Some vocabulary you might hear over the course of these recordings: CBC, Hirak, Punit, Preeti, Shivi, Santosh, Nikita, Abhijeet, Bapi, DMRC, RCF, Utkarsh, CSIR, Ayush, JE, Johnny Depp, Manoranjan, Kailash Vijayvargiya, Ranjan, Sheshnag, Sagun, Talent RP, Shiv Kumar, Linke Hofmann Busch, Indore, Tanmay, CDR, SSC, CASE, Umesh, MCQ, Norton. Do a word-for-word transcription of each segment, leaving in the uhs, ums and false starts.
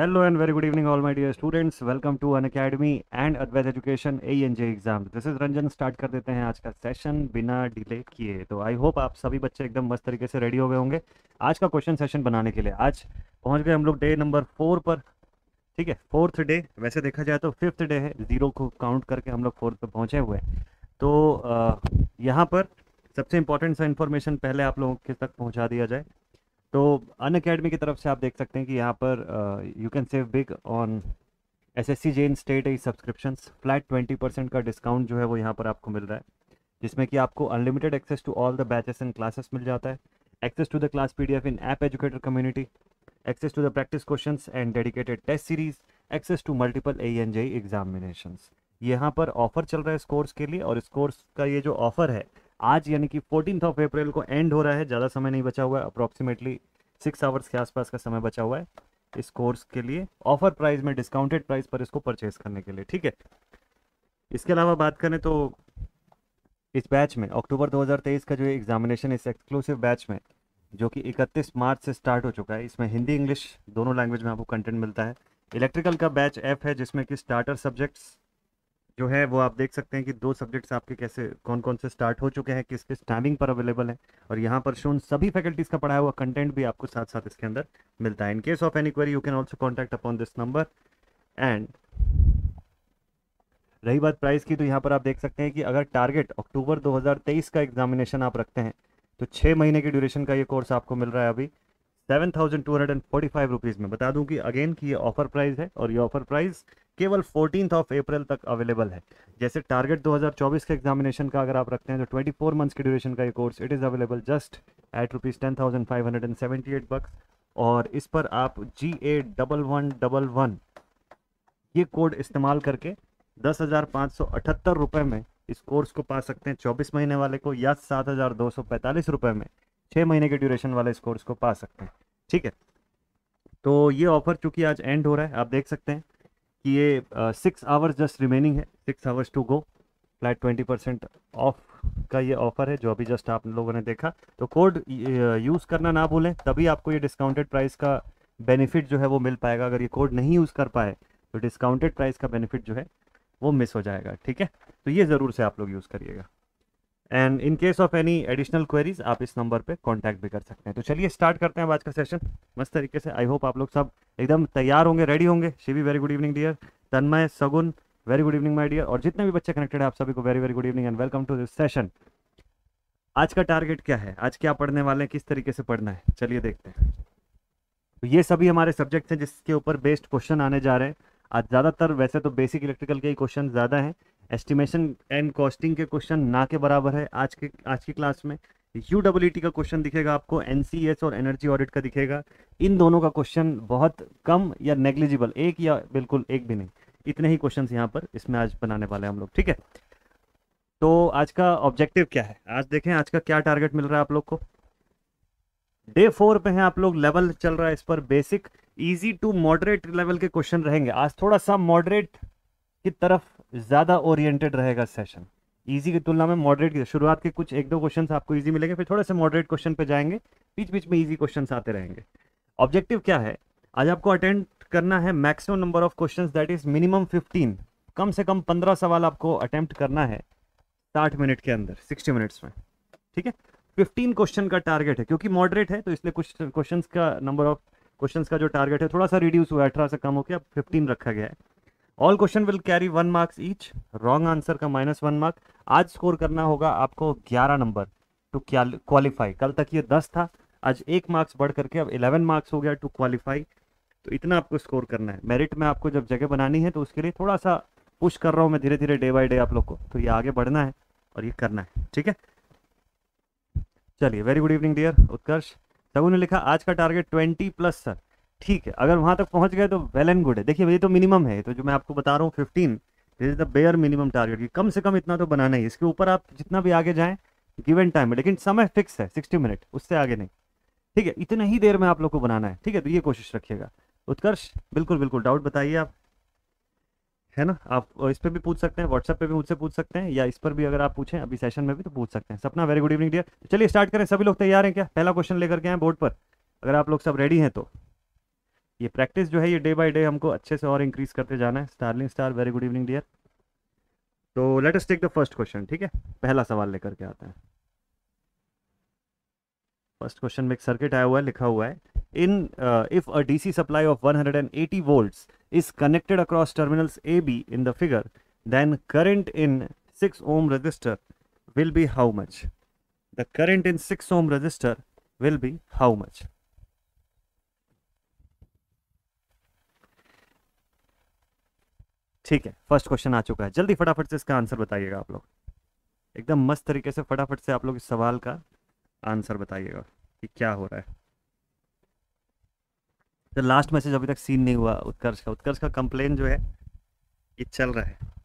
Hello and very good evening all my dear students, welcome to An Academy and Advait Education A N J exam. This is Ranjan. Start कर देते हैं आज का session बिना delay किए. तो I hope आप सभी बच्चे एकदम मस्त तरीके से रेडी हो गए होंगे आज का क्वेश्चन सेशन बनाने के लिए. आज पहुंच गए हम लोग डे नंबर फोर पर. ठीक है, फोर्थ डे. वैसे देखा जाए तो फिफ्थ डे है, जीरो को काउंट करके हम लोग फोर्थ पर पहुँचे हुए हैं. तो यहाँ पर सबसे इम्पोर्टेंट सा इन्फॉर्मेशन पहले आप लोगों के तक पहुँचा दिया जाए. तो अन अकेडमी की तरफ से आप देख सकते हैं कि यहाँ पर you can save big on S S C J in state A subscriptions. Flat twenty percent का डिस्काउंट जो है वो यहाँ पर आपको मिल रहा है, जिसमें कि आपको unlimited access to all the batches and classes मिल जाता है, access to the class P D F in app educator community, access to the practice question and dedicated test series, access to multiple A N J examinations. यहाँ पर offer चल रहा है इस course के लिए, और इस कोर्स का ये जो ऑफर है आज यानी कि फोर्टीन ऑफ अप्रैल को एंड हो रहा है. ज़्यादा समय नहीं बचा हुआ है, अप्रॉक्सीमेटली सिक्स आवर्स के आसपास का समय बचा हुआ है इस कोर्स के लिए ऑफर प्राइस में, डिस्काउंटेड प्राइस पर इसको परचेज करने के लिए. ठीक है, इसके अलावा बात करें तो इस बैच में अक्टूबर दो हज़ार तेईस का जो एग्जामिनेशन इस एक्सक्लूसिव बैच में जो कि इकतीस मार्च से स्टार्ट हो चुका है, इसमें हिंदी इंग्लिश दोनों लैंग्वेज में आपको कंटेंट मिलता है. इलेक्ट्रिकल का बैच एफ है, जिसमें कि स्टार्टर सब्जेक्ट्स जो है वो आप देख सकते हैं कि दो सब्जेक्ट्स आपके कैसे कौन कौन से स्टार्ट हो चुके हैं, किस किस टाइमिंग पर अवेलेबल है, और यहाँ पर शोन सभी फैकल्टीज़ का पढ़ाया हुआ कंटेंट भी आपको साथ साथ इसके अंदर मिलता है. In case of any query you can also contact upon this number. And रही बात प्राइस की, तो यहाँ पर आप देख सकते हैं कि अगर टारगेट अक्टूबर दो हज़ार तेईस का एग्जामिनेशन आप रखते हैं तो छः महीने के ड्यूरेशन का ये कोर्स आपको मिल रहा है अभी seven thousand two hundred and forty five rupees में. बता दूँ कि अगेन कि ये ऑफर प्राइस है, और ये ऑफर प्राइस केवल फोर्टीन ऑफ अप्रैल तक अवेलेबल है. जैसे टारगेट दो हज़ार चौबीस के एग्जामिनेशन का अगर आप रखते हैं तो चौबीस मंथ्स के ड्यूरेशन का ये course it is available just at rupees ten thousand five hundred and seventy eight bucks. और इस पर आप G A double one double one ये कोड इस्तेमाल करके दस हज़ार पाँच सौ अठहत्तर रुपये में इस कोर्स को पा सकते हैं चौबीस महीने वाले को, या सात हज़ार दो सौ पैंतालीस रुपये में छः महीने के ड्यूरेशन वाले इस कोर्स को पा सकते हैं. ठीक है, तो ये ऑफर चूँकि आज एंड हो रहा है, आप देख सकते हैं कि ये सिक्स आवर्स जस्ट रिमेनिंग है, six hours to go. Flat twenty percent off का ये ऑफर है जो अभी जस्ट आप लोगों ने देखा. तो कोड यूज़ करना ना भूलें, तभी आपको ये डिस्काउंटेड प्राइस का बेनिफिट जो है वो मिल पाएगा. अगर ये कोड नहीं यूज़ कर पाए तो डिस्काउंटेड प्राइस का बेनिफिट जो है वो मिस हो जाएगा. ठीक है, तो ये ज़रूर से आप लोग यूज़ करिएगा. And in case of any additional queries आप इस नंबर पे कांटेक्ट भी कर सकते हैं. तो चलिए स्टार्ट करते हैं आज का सेशन मस्त तरीके से. आई होप आप लोग सब एकदम तैयार होंगे, रेडी होंगे. Shivi very good evening dear. Tanmay, Sagun very good evening my dear. और जितने भी बच्चे कनेक्टेड हैं आप सभी को very very good evening and welcome to this session. आज का टारगेट क्या है, आज क्या पढ़ने वाले हैं, किस तरीके से पढ़ना है, चलिए देखते हैं. तो ये सभी हमारे सब्जेक्ट्स हैं जिसके ऊपर बेस्ड क्वेश्चन आने जा रहे हैं आज. ज़्यादातर वैसे तो बेसिक इलेक्ट्रिकल के ही क्वेश्चन ज़्यादा हैं. एस्टिमेशन एंड कॉस्टिंग के क्वेश्चन ना के बराबर है आज के आज की क्लास में. यू डबल ई टी का क्वेश्चन दिखेगा आपको, एनसीएस और एनर्जी ऑडिट का दिखेगा. इन दोनों का क्वेश्चन बहुत कम या नेग्लिजिबल, एक या बिल्कुल एक भी नहीं, इतने ही क्वेश्चंस यहाँ पर इसमें आज बनाने वाले हैं हम लोग. ठीक है, तो आज का ऑब्जेक्टिव क्या है, आज देखें आज का क्या टारगेट मिल रहा है आप लोग को. डे फोर पे हैं आप लोग, लेवल चल रहा है इस पर basic, easy to moderate level के क्वेश्चन रहेंगे. आज थोड़ा सा मॉडरेट की तरफ ज़्यादा ओरिएंटेड रहेगा सेशन, इजी की तुलना में मॉडरेट की. शुरुआत के कुछ एक दो क्वेश्चंस आपको इजी मिलेंगे, फिर थोड़े से मॉडरेट क्वेश्चन पे जाएंगे, बीच बीच में इजी क्वेश्चंस आते रहेंगे. ऑब्जेक्टिव क्या है, आज आपको अटेंड करना है maximum number of questions, that is minimum fifteen. कम से कम पंद्रह सवाल आपको अटैम्प्ट करना है साठ मिनट के अंदर, सिक्सटी मिनट्स में. ठीक है, फिफ्टीन क्वेश्चन का टारगेट है. क्योंकि मॉडरेट है तो इसलिए कुछ क्वेश्चन का नंबर ऑफ क्वेश्चन का जो टारगेट है थोड़ा सा रिड्यूस हुआ है, अठारह से कम होकर अब फिफ्टीन रखा गया है. All question will carry one marks each, wrong answer का माइनस वन मार्क. आज स्कोर करना होगा आपको ग्यारह नंबर टू क्वालिफाई. कल तक ये दस था, आज एक मार्क्स बढ़ करके अब इलेवन मार्क्स हो गया टू क्वालिफाई. तो इतना आपको स्कोर करना है. मेरिट में आपको जब जगह बनानी है तो उसके लिए थोड़ा सा पुश कर रहा हूँ मैं धीरे धीरे डे बाई डे आप लोग को. तो ये आगे बढ़ना है और ये करना है. ठीक है, चलिए very good evening dear Utkarsh. Sagun ने लिखा आज का टारगेट ट्वेंटी प्लस सर. ठीक है, अगर वहाँ तक पहुँच गए तो वेल एंड गुड है. देखिए ये तो मिनिमम है, तो जो मैं आपको बता रहा हूँ fifteen, this is the bare minimum target, कि कम से कम इतना तो बनाना ही. इसके ऊपर आप जितना भी आगे जाएं गिवन टाइम है, लेकिन समय फिक्स है सिक्सटी मिनट, उससे आगे नहीं. ठीक है, इतने ही देर में आप लोग को बनाना है. ठीक है, तो ये कोशिश रखिएगा उत्कर्ष. बिल्कुल बिल्कुल, डाउट बताइए आप, है ना. आप इस पर भी पूछ सकते हैं, व्हाट्सएप पे भी मुझसे पूछ सकते हैं, या इस पर भी अगर आप पूछें अभी सेशन में भी तो पूछ सकते हैं. Sapna very good evening dear. चलिए स्टार्ट करें, सभी लोग तैयार हैं क्या. पहला क्वेश्चन लेकर के आए बोर्ड पर, अगर आप लोग सब रेडी हैं तो. ये प्रैक्टिस जो है ये डे बाय डे हमको अच्छे से और इंक्रीज करते जाना है। Starling star very good evening dear. तो let us take the first question, ठीक है, पहला सवाल लेकर के आते हैं। फर्स्ट क्वेश्चन में एक सर्किट आया हुआ है, लिखा हुआ है in if a DC supply of one eighty volts is connected across terminals A B in the figure then current in six ohm resistor will be how much? The current in six ohm resistor will be how much? ठीक है, first question आ चुका है, जल्दी फटाफट से इसका answer बताइएगा आप लोग, एकदम मस्त तरीके से फटाफट से आप लोग इस सवाल का आंसर बताइएगा कि क्या हो रहा है। तो लास्ट मैसेज अभी तक सीन नहीं हुआ उत्कर्ष का, उत्कर्ष का कंप्लेन जो है ये चल रहा है।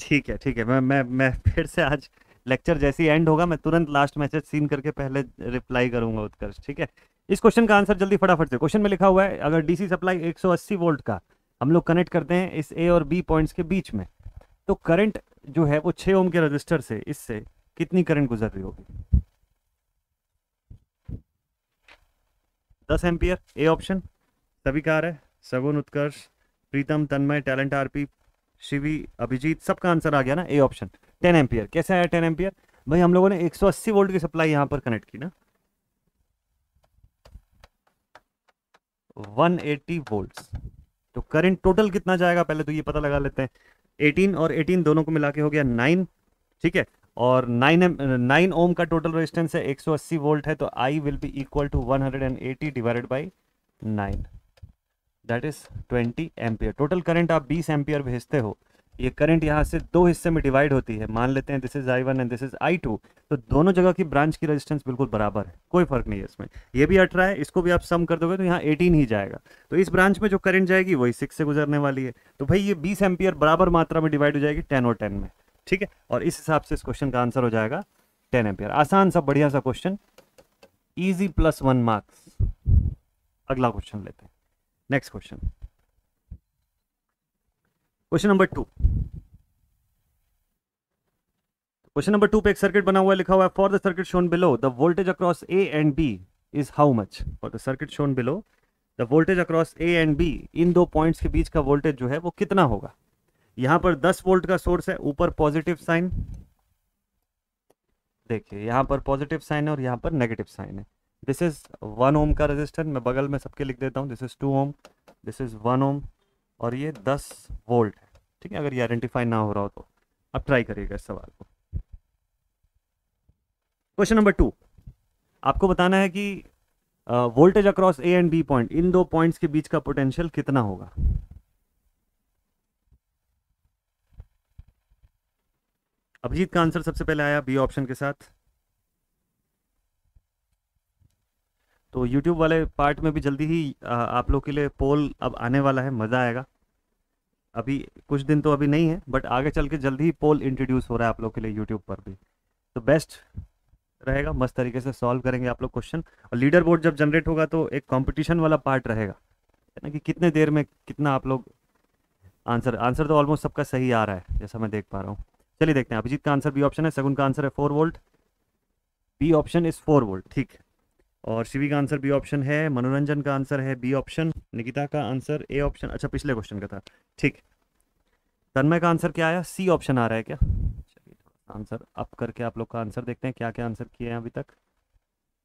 ठीक है ठीक है, मैं मैं मैं फिर से आज लेक्चर जैसे ही एंड होगा मैं तुरंत लास्ट मैसेज सीन करके पहले रिप्लाई करूंगा उत्कर्ष, ठीक है। इस क्वेश्चन का आंसर जल्दी फटाफट से, क्वेश्चन में लिखा हुआ है अगर डीसी सप्लाई एक सौ अस्सी वोल्ट का हम लोग कनेक्ट करते हैं इस ए और बी पॉइंट्स के बीच में तो करंट जो है वो छः ओम के रजिस्टर से इससे कितनी करंट गुजर रही होगी? दस एम्पियर ए ऑप्शन सभी का आ रहा है। सगुन, उत्कर्ष, प्रीतम, तन्मय, टैलेंट आरपी, शिवी, अभिजीत, सबका आंसर आ गया ना ए ऑप्शन। टेन एम्पियर कैसे आया टेन एम्पियर? भाई हम लोगों ने एक सौ अस्सी वोल्ट की सप्लाई यहाँ पर कनेक्ट की ना, एक सौ अस्सी वोल्ट्स, तो करंट टोटल कितना जाएगा पहले तो ये पता लगा लेते हैं। अठारह और अठारह दोनों को मिला के हो गया नौ, ठीक है, और नौ ओम का टोटल रेजिस्टेंस है, एक सौ अस्सी वोल्ट है, तो I will be equal to one eighty divided by nine, that is twenty ampere. Total current आप बीस एम्पियर भेजते हो, ये करंट यहाँ से दो हिस्से में डिवाइड होती है, मान लेते हैं this is I one and this is I two, तो दोनों जगह की ब्रांच की रेजिस्टेंस बिल्कुल बराबर है, कोई फर्क नहीं है इसमें, ये भी अठारह है, इसको भी आप सम कर दोगे तो यहाँ अठारह ही जाएगा, तो इस ब्रांच में जो करंट जाएगी वही सिक्स से गुजरने वाली है, तो भाई ये बीस एम्पियर बराबर मात्रा में डिवाइड हो जाएगी टेन और टेन में, ठीक है, और इस हिसाब से इस क्वेश्चन का आंसर हो जाएगा टेन एम्पियर। आसान सा बढ़िया सा question, easy plus one marks. अगला क्वेश्चन लेते हैं, next question, question number two. Question number two पे एक सर्किट बना हुआ है, लिखा हुआ है for the circuit shown below the voltage across A and B is how much? For the circuit shown below the voltage across A and B, इन दो पॉइंट्स के बीच का वोल्टेज जो है वो कितना होगा? यहां पर दस वोल्ट का सोर्स है, ऊपर पॉजिटिव साइन, देखिए यहां पर पॉजिटिव साइन है और यहां पर नेगेटिव साइन है, दिस इज वन ओम का रेजिस्टेंस, मैं बगल में सबके लिख देता हूँ, this is two ohm, this is one ohm, और ये दस वोल्ट है, ठीक है, अगर ये आइडेंटिफाई ना हो रहा हो तो अब ट्राई करिएगा इस सवाल को। क्वेश्चन नंबर टू, आपको बताना है कि voltage across A and B point, इन दो पॉइंट्स के बीच का पोटेंशियल कितना होगा? अभिजीत का आंसर सबसे पहले आया बी ऑप्शन के साथ, तो YouTube वाले पार्ट में भी जल्दी ही आ, आप लोग के लिए पोल अब आने वाला है, मज़ा आएगा, अभी कुछ दिन तो अभी नहीं है बट आगे चल के जल्दी ही पोल इंट्रोड्यूस हो रहा है आप लोग के लिए YouTube पर भी, तो बेस्ट रहेगा, मस्त तरीके से सॉल्व करेंगे आप लोग क्वेश्चन, और लीडर बोर्ड जब जनरेट होगा तो एक कंपटीशन वाला पार्ट रहेगा, है ना, कि कितने देर में कितना आप लोग आंसर, आंसर तो ऑलमोस्ट सबका सही आ रहा है जैसा मैं देख पा रहा हूँ। चलिए देखते हैं, अभिजीत का आंसर बी ऑप्शन है, सगुन का आंसर है four volt, B option is four volt, ठीक है, और शिवी का आंसर बी ऑप्शन है, मनोरंजन का आंसर है बी ऑप्शन, निकिता का आंसर ए ऑप्शन, अच्छा पिछले क्वेश्चन का था, ठीक, तन्मय का आंसर क्या आया? सी ऑप्शन आ रहा है क्या? चलिए थोड़ा आंसर अप करके आप लोग का आंसर देखते हैं क्या क्या आंसर किए हैं अभी तक।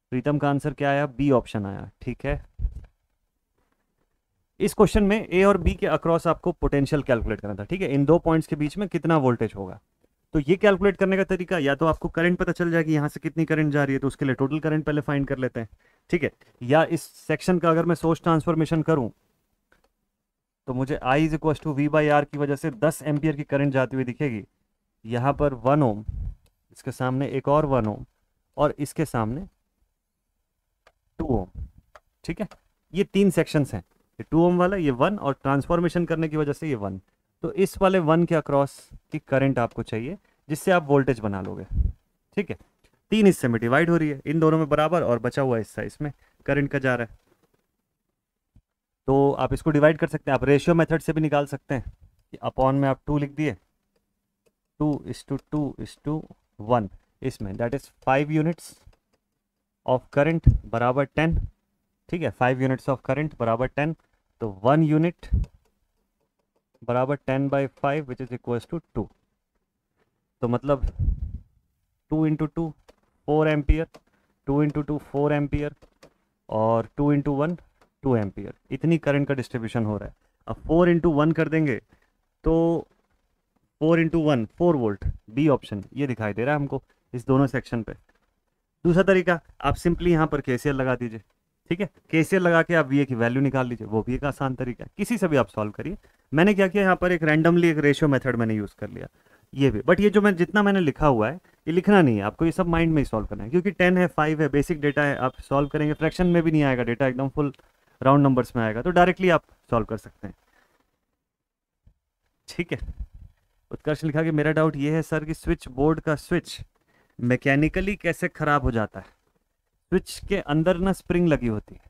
प्रीतम का आंसर क्या आया? बी ऑप्शन आया, ठीक है। इस क्वेश्चन में ए और बी के अक्रॉस आपको पोटेंशियल कैलकुलेट करना था, ठीक है, इन दो पॉइंट्स के बीच में कितना वोल्टेज होगा, तो ये कैलकुलेट करने का तरीका, या तो आपको करंट पता चल जाएगी यहाँ से कितनी करंट जा रही है, तो उसके लिए टोटल करंट पहले फाइंड कर लेते हैं, ठीक है, या इस सेक्शन का अगर मैं सोर्स ट्रांसफॉर्मेशन करूँ तो मुझे I is equal to V by R की वजह से दस एम्पियर की करंट जाती हुई दिखेगी, यहाँ पर वन ओम, इसके सामने एक और वन ओम, और इसके सामने टू ओम, ठीक है, ये तीन सेक्शंस हैं, ये टू ओम वाला, ये वन, और ट्रांसफॉर्मेशन करने की वजह से ये वन, तो इस वाले वन के अक्रॉस की करंट आपको चाहिए जिससे आप वोल्टेज बना लोगे, ठीक है, तीन हिस्से में डिवाइड हो रही है, इन दोनों में बराबर, और बचा हुआ हिस्सा इसमें करंट का जा रहा है, तो आप इसको डिवाइड कर सकते हैं, आप रेशियो मेथड से भी निकाल सकते हैं कि अपॉन में आप टू लिख दिए, two is to two is to one, इसमें that is five units of current बराबर टेन, ठीक है, फाइव यूनिट्स ऑफ करंट बराबर टेन, तो वन यूनिट बराबर ten by five which is equals to two, तो मतलब two into two four ampere, two into two four ampere और two into one two ampere, इतनी current का distribution हो रहा है। अब फोर इंटू वन कर देंगे तो four into one four volt, B option ये दिखाई दे रहा है हमको इस दोनों सेक्शन पे। दूसरा तरीका, आप सिंपली यहाँ पर केसीएल लगा दीजिए, ठीक है, केसीएल लगा के आप वीए की वैल्यू निकाल लीजिए, वो भी एक आसान तरीका है, किसी से भी आप सॉल्व करिए। मैंने क्या किया यहाँ पर एक रैंडमली एक रेशियो मेथड मैंने यूज़ कर लिया, ये भी, बट ये जो मैं जितना मैंने लिखा हुआ है ये लिखना नहीं है आपको, ये सब माइंड में ही सॉल्व करना है, क्योंकि टेन है, फाइव है, बेसिक डेटा है, आप सॉल्व करेंगे फ्रैक्शन में भी नहीं आएगा डेटा, एकदम फुल राउंड नंबर्स में आएगा, तो डायरेक्टली आप सॉल्व कर सकते हैं। ठीक है, उत्कर्ष लिखा कि मेरा डाउट ये है सर कि स्विच बोर्ड का स्विच मैकेनिकली कैसे ख़राब हो जाता है। स्विच के अंदर ना स्प्रिंग लगी होती है,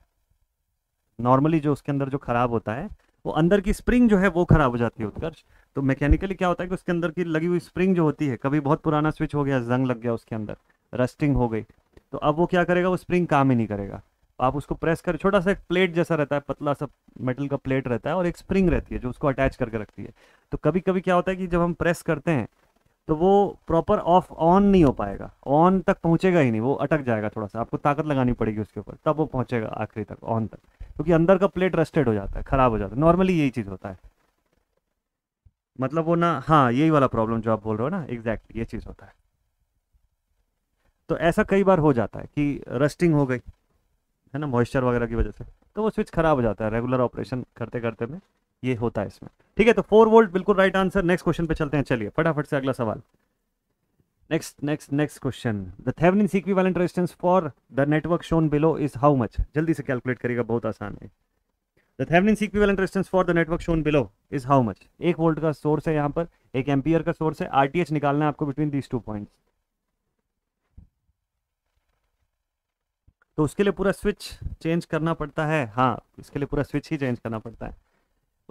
नॉर्मली जो उसके अंदर जो ख़राब होता है वो अंदर की स्प्रिंग जो है वो ख़राब हो जाती है उत्कर्ष। तो मैकेनिकली क्या होता है कि उसके अंदर की लगी हुई स्प्रिंग जो होती है, कभी बहुत पुराना स्विच हो गया, जंग लग गया उसके अंदर, रस्टिंग हो गई, तो अब वो क्या करेगा, वो स्प्रिंग काम ही नहीं करेगा। आप उसको प्रेस कर, छोटा सा एक प्लेट जैसा रहता है, पतला सा मेटल का प्लेट रहता है और एक स्प्रिंग रहती है जो उसको अटैच करके रखती है, तो कभी कभी क्या होता है कि जब हम प्रेस करते हैं तो वो प्रॉपर ऑफ ऑन नहीं हो पाएगा, ऑन तक पहुंचेगा ही नहीं, वो अटक जाएगा, थोड़ा सा आपको ताकत लगानी पड़ेगी उसके ऊपर, तब वो पहुंचेगा आखिरी तक ऑन तक, क्योंकि अंदर का प्लेट रस्टेड हो जाता है, ख़राब हो जाता है, नॉर्मली यही चीज़ होता है, मतलब वो ना, हाँ यही वाला प्रॉब्लम जो आप बोल रहे हो ना, एग्जैक्टली ये चीज़ होता है। तो ऐसा कई बार हो जाता है कि रस्टिंग हो गई है ना, मॉइस्चर वगैरह की वजह से, तो वो स्विच खराब हो जाता है, रेगुलर ऑपरेशन करते करते में ये होता है इसमें। ठीक है, तो फोर वोल्ट बिल्कुल राइट आंसर। नेक्स्ट क्वेश्चन पे चलते हैं, चलिए फटाफट से अगला सवाल। Next next next question, the Thevenin equivalent resistance for the network shown below is how much. जल्दी से कैलकुलेट करिएगा, बहुत आसान है। The Thevenin equivalent resistance for the network shown below is how much. एक वोल्ट का सोर्स है यहाँ पर, एक एम्पियर का सोर्स है, आरटीएच निकालना है आपको बिटवीन दीज टू पॉइंट्स। तो उसके लिए पूरा स्विच चेंज करना पड़ता है, हाँ इसके लिए पूरा स्विच ही चेंज करना पड़ता है,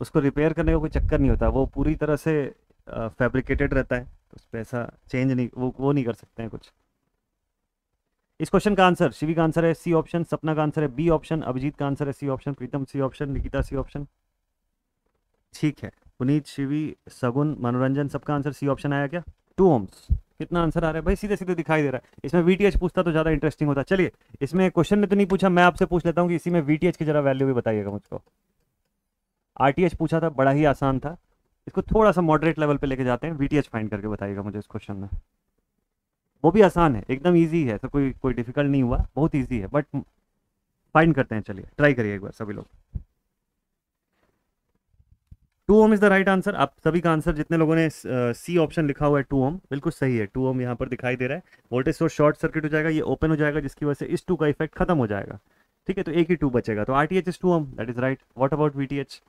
उसको रिपेयर करने का कोई चक्कर नहीं होता, वो पूरी तरह से फैब्रिकेटेड रहता है, तो उस पर ऐसा चेंज नहीं, वो वो नहीं कर सकते हैं कुछ। इस क्वेश्चन का आंसर, शिवी का आंसर है सी ऑप्शन, सपना का आंसर है बी ऑप्शन, अभिजीत का आंसर है C option, Pritam C option, Nikita C option. ठीक है, पुनीत, शिवी, सगुन, मनोरंजन, सबका आंसर सी ऑप्शन आया क्या? टू ओम्स कितना आंसर आ रहा है भाई, सीधे सीधे दिखाई दे रहा है। इसमें वीटीएच पूछता तो ज़्यादा इंटरेस्टिंग होता। चलिए, इसमें क्वेश्चन में तो नहीं पूछा, मैं आपसे पूछ लेता हूँ कि इसी में वीटीएच की जरा वैल्यू भी बताइएगा मुझको। आरटीएच पूछा था, बड़ा ही आसान था, इसको थोड़ा सा मॉडरेट लेवल पे लेके जाते हैं, वीटीएच फाइंड करके बताइएगा मुझे इस क्वेश्चन में। वो भी आसान है, एकदम ईजी है, तो कोई कोई डिफिकल्ट नहीं हुआ, बहुत ईजी है, बट फाइंड करते हैं। चलिए ट्राई करिए एक बार सभी लोग। Two ohm is the right answer. आप सभी का आंसर, जितने लोगों ने सी ऑप्शन लिखा हुआ है टू ओम, बिल्कुल सही है, टू ओम यहाँ पर दिखाई दे रहा है। वोल्टेज सोर्स शॉर्ट सर्किट हो जाएगा, ये ओपन हो जाएगा, जिसकी वजह से इस टू का इफेक्ट खत्म हो जाएगा। ठीक है, तो एक ही टू बचेगा, तो RTH is two ohm, that is right. What about VTH?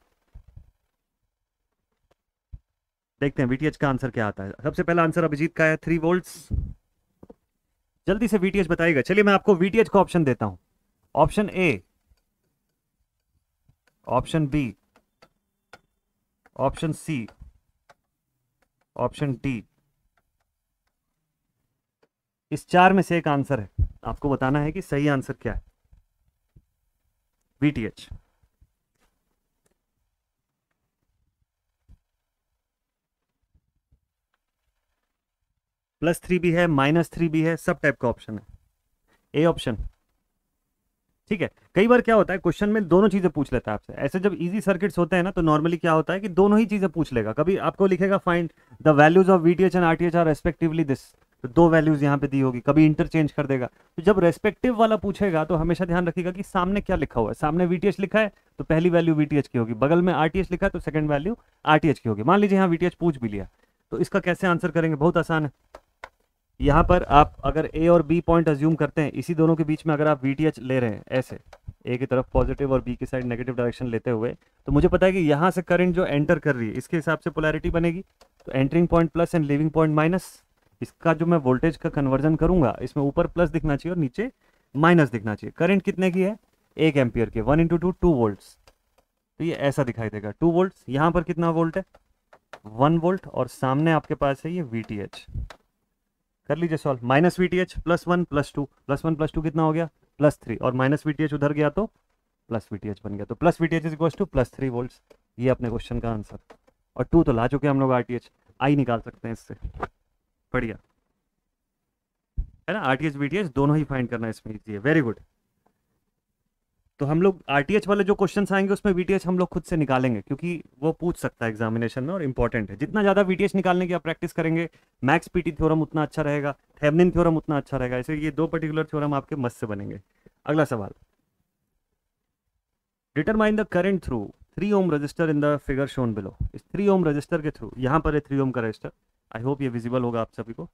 देखते हैं वीटीएच का आंसर क्या आता है। सबसे पहला आंसर अभिजीत का है थ्री वोल्ट्स। जल्दी से वीटीएच बताइएगा। चलिए मैं आपको वीटीएच का ऑप्शन देता हूँ, option A, option B, option C, option D. इस चार में से एक आंसर है, आपको बताना है कि सही आंसर क्या है। वीटीएच प्लस थ्री भी है, माइनस थ्री भी है, सब टाइप का ऑप्शन है, ए ऑप्शन। ठीक है, कई बार क्या होता है क्वेश्चन में दोनों चीजें पूछ लेता है आपसे। ऐसे जब इजी सर्किट्स होते हैं ना, तो नॉर्मली क्या होता है कि दोनों ही चीजें पूछ लेगा। कभी आपको लिखेगा find the values of VTH and RTH are respectively this, तो दो वैल्यूज यहाँ पे दी होगी, कभी इंटरचेंज कर देगा। तो जब रेस्पेक्टिव वाला पूछेगा तो हमेशा ध्यान रखिएगा कि सामने क्या लिखा हुआ है। सामने वीटीएच लिखा है तो पहली वैल्यू वीटीएच की होगी, बगल में आरटीएच लिखा है तो सेकंड वैल्यू आरटीएच की होगी। मान लीजिए यहाँ वीटीएच पूछ भी लिया, तो इसका कैसे आंसर करेंगे? बहुत आसान है। यहाँ पर आप अगर ए और बी पॉइंट अज्यूम करते हैं, इसी दोनों के बीच में अगर आप वीटीएच ले रहे हैं, ऐसे ए की तरफ पॉजिटिव और बी की साइड नेगेटिव डायरेक्शन लेते हुए, तो मुझे पता है कि यहाँ से करंट जो एंटर कर रही है, इसके हिसाब से पोलैरिटी बनेगी। तो entering point plus and leaving point minus. इसका जो मैं वोल्टेज का कन्वर्जन करूँगा, इसमें ऊपर प्लस दिखना चाहिए और नीचे माइनस दिखना चाहिए। करंट कितने की है? एक एम्पियर की, one into two two volts. तो ये ऐसा दिखाई देगा, टू वोल्ट्स। यहाँ पर कितना वोल्ट है? One volt. और सामने आपके पास है ये वीटीएच। कर लीजिए solve. Minus V T H plus one plus two, plus one plus two कितना हो गया? Plus three. और माइनस वी टी एच उधर गया तो प्लस वीटीएच बन गया। तो plus VTH is equals to plus three volts, ये अपने क्वेश्चन का आंसर। और टू तो ला चुके हम लोग आरटीएच, आई निकाल सकते हैं इससे, बढ़िया है ना। आरटीएच वीटीएच दोनों ही फाइंड करना इसमें इजी है, वेरी गुड। तो हम लोग आरटीएच वाले जो क्वेश्चंस आएंगे उसमें वीटीएच हम लोग खुद से निकालेंगे, क्योंकि वो पूछ सकता है एग्जामिनेशन में और इंपॉर्टेंट है। जितना ज़्यादा वीटीएच निकालने की आप प्रैक्टिस करेंगे, मैक्स पीटी थ्योरम उतना अच्छा रहेगा, थेवनिन थ्योरम उतना अच्छा रहेगा। ऐसे ये दो पर्टिकुलर थ्योरम आपके मस्त से बनेंगे। अगला सवाल, determine the current through three ohm resistor in the figure shown below. इस थ्री ओम रजिस्टर के थ्रू, यहाँ पर है थ्री ओम का रजिस्टर, आई होप ये विजिबल होगा आप सभी को,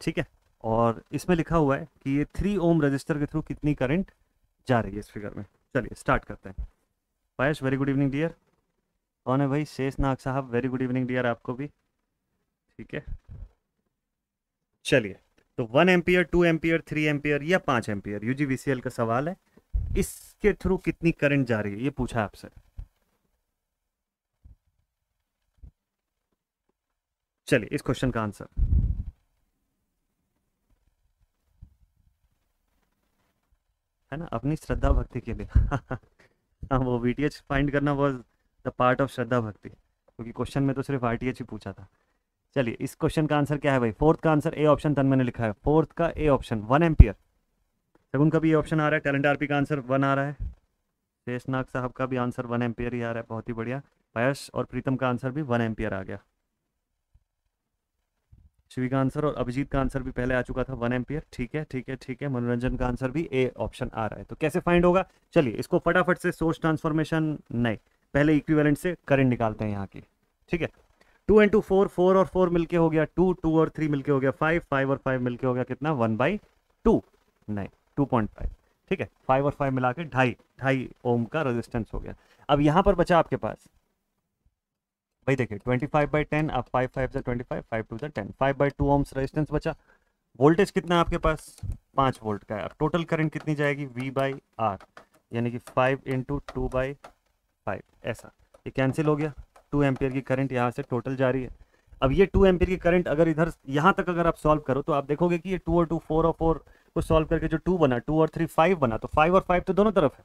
ठीक है। और इसमें लिखा हुआ है कि ये थ्री ओम रजिस्टर के थ्रू कितनी करंट जा रही है इस फिगर में। चलिए स्टार्ट करते हैं। पायस वेरी गुड इवनिंग डियर। कौन है भाई? शेषनाग साहब वेरी गुड इवनिंग डियर आपको भी, ठीक है। चलिए, तो one ampere, two ampere, three ampere या पाँच एम्पियर, यूजीवीसीएल का सवाल है, इसके थ्रू कितनी करंट जा रही है ये पूछा आपसे। चलिए इस क्वेश्चन का आंसर, है ना, अपनी श्रद्धा भक्ति के लिए। हाँ, वो वीटीएच फाइंड करना was the part of Shraddha Bhakti, क्योंकि क्वेश्चन में तो सिर्फ आरटीएच ही पूछा था। चलिए इस क्वेश्चन का आंसर क्या है भाई? फोर्थ का आंसर ए ऑप्शन तन्मय ने लिखा है, फोर्थ का ए ऑप्शन वन एम्पियर। सगुन का भी ए ऑप्शन आ रहा है, टैलेंट आरपी का आंसर वन आ रहा है, शेषनाग साहब का भी आंसर वन एम्पियर ही आ रहा है, बहुत ही बढ़िया। पयश और प्रीतम का आंसर भी वन एम्पियर आ गया। शिवी का आंसर और अभिजीत का आंसर भी पहले आ चुका था वन एम्पियर, ठीक है ठीक है ठीक है। मनोरंजन का आंसर भी ए ऑप्शन आ रहा है। तो कैसे फाइंड होगा? चलिए इसको फटाफट से सोर्स ट्रांसफॉर्मेशन नहीं, पहले इक्विवेलेंट से करंट निकालते हैं यहाँ की, ठीक है। Two and two four, four और फोर मिलके हो गया टू, टू और थ्री मिलके हो गया फाइव, फाइव और फाइव मिलके हो गया कितना, वन बाई टू, नहीं टू पॉइंट फाइव, ठीक है। फाइव और फाइव मिला के ढाई, ढाई ओम का रेजिस्टेंस हो गया। अब यहाँ पर बचा आपके पास भाई, देखिए ट्वेंटी फाइव बाई टेन, अब फाइव फाइव से ट्वेंटी फाइव, फाइव टू से ten, five by two ohms resistance बचा। वोल्टेज कितना है आपके पास? पाँच वोल्ट का है। अब टोटल करंट कितनी जाएगी? V बाई आर, यानी कि five into two by five, ऐसा ये कैंसिल हो गया। टू एम्पियर की करंट यहाँ से टोटल जा रही है। अब ये टू एम्पियर की करंट अगर इधर यहाँ तक अगर आप सॉल्व करो तो आप देखोगे कि ये टू और टू, फोर और फोर को सॉल्व करके जो टू बना, टू और थ्री फाइव बना, तो फाइव और फाइव तो दोनों तरफ है,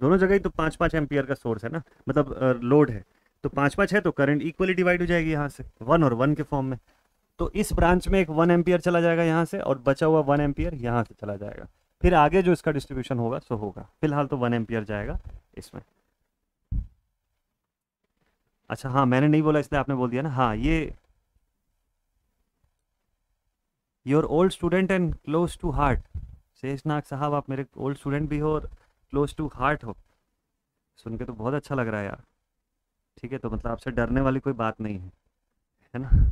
दोनों जगह ही तो पाँच पाँच एम्पियर का सोर्स है ना, मतलब लोड है। तो पाँच पाँच है तो करंट इक्वली डिवाइड हो जाएगी यहाँ से, वन और वन के फॉर्म में। तो इस ब्रांच में एक वन एम्पियर चला जाएगा यहाँ से, और बचा हुआ वन एम्पियर यहाँ से चला जाएगा। फिर आगे जो इसका डिस्ट्रीब्यूशन होगा सो होगा, फिलहाल तो वन एम्पियर जाएगा इसमें। अच्छा हाँ, मैंने नहीं बोला इसलिए आपने बोल दिया ना। हाँ, ये your old student and close to heart, Sheshnag साहब आप मेरे ओल्ड स्टूडेंट भी हो और क्लोज टू हार्ट हो, सुन के तो बहुत अच्छा लग रहा है यार, ठीक है। तो मतलब आपसे डरने वाली कोई बात नहीं है, है ना।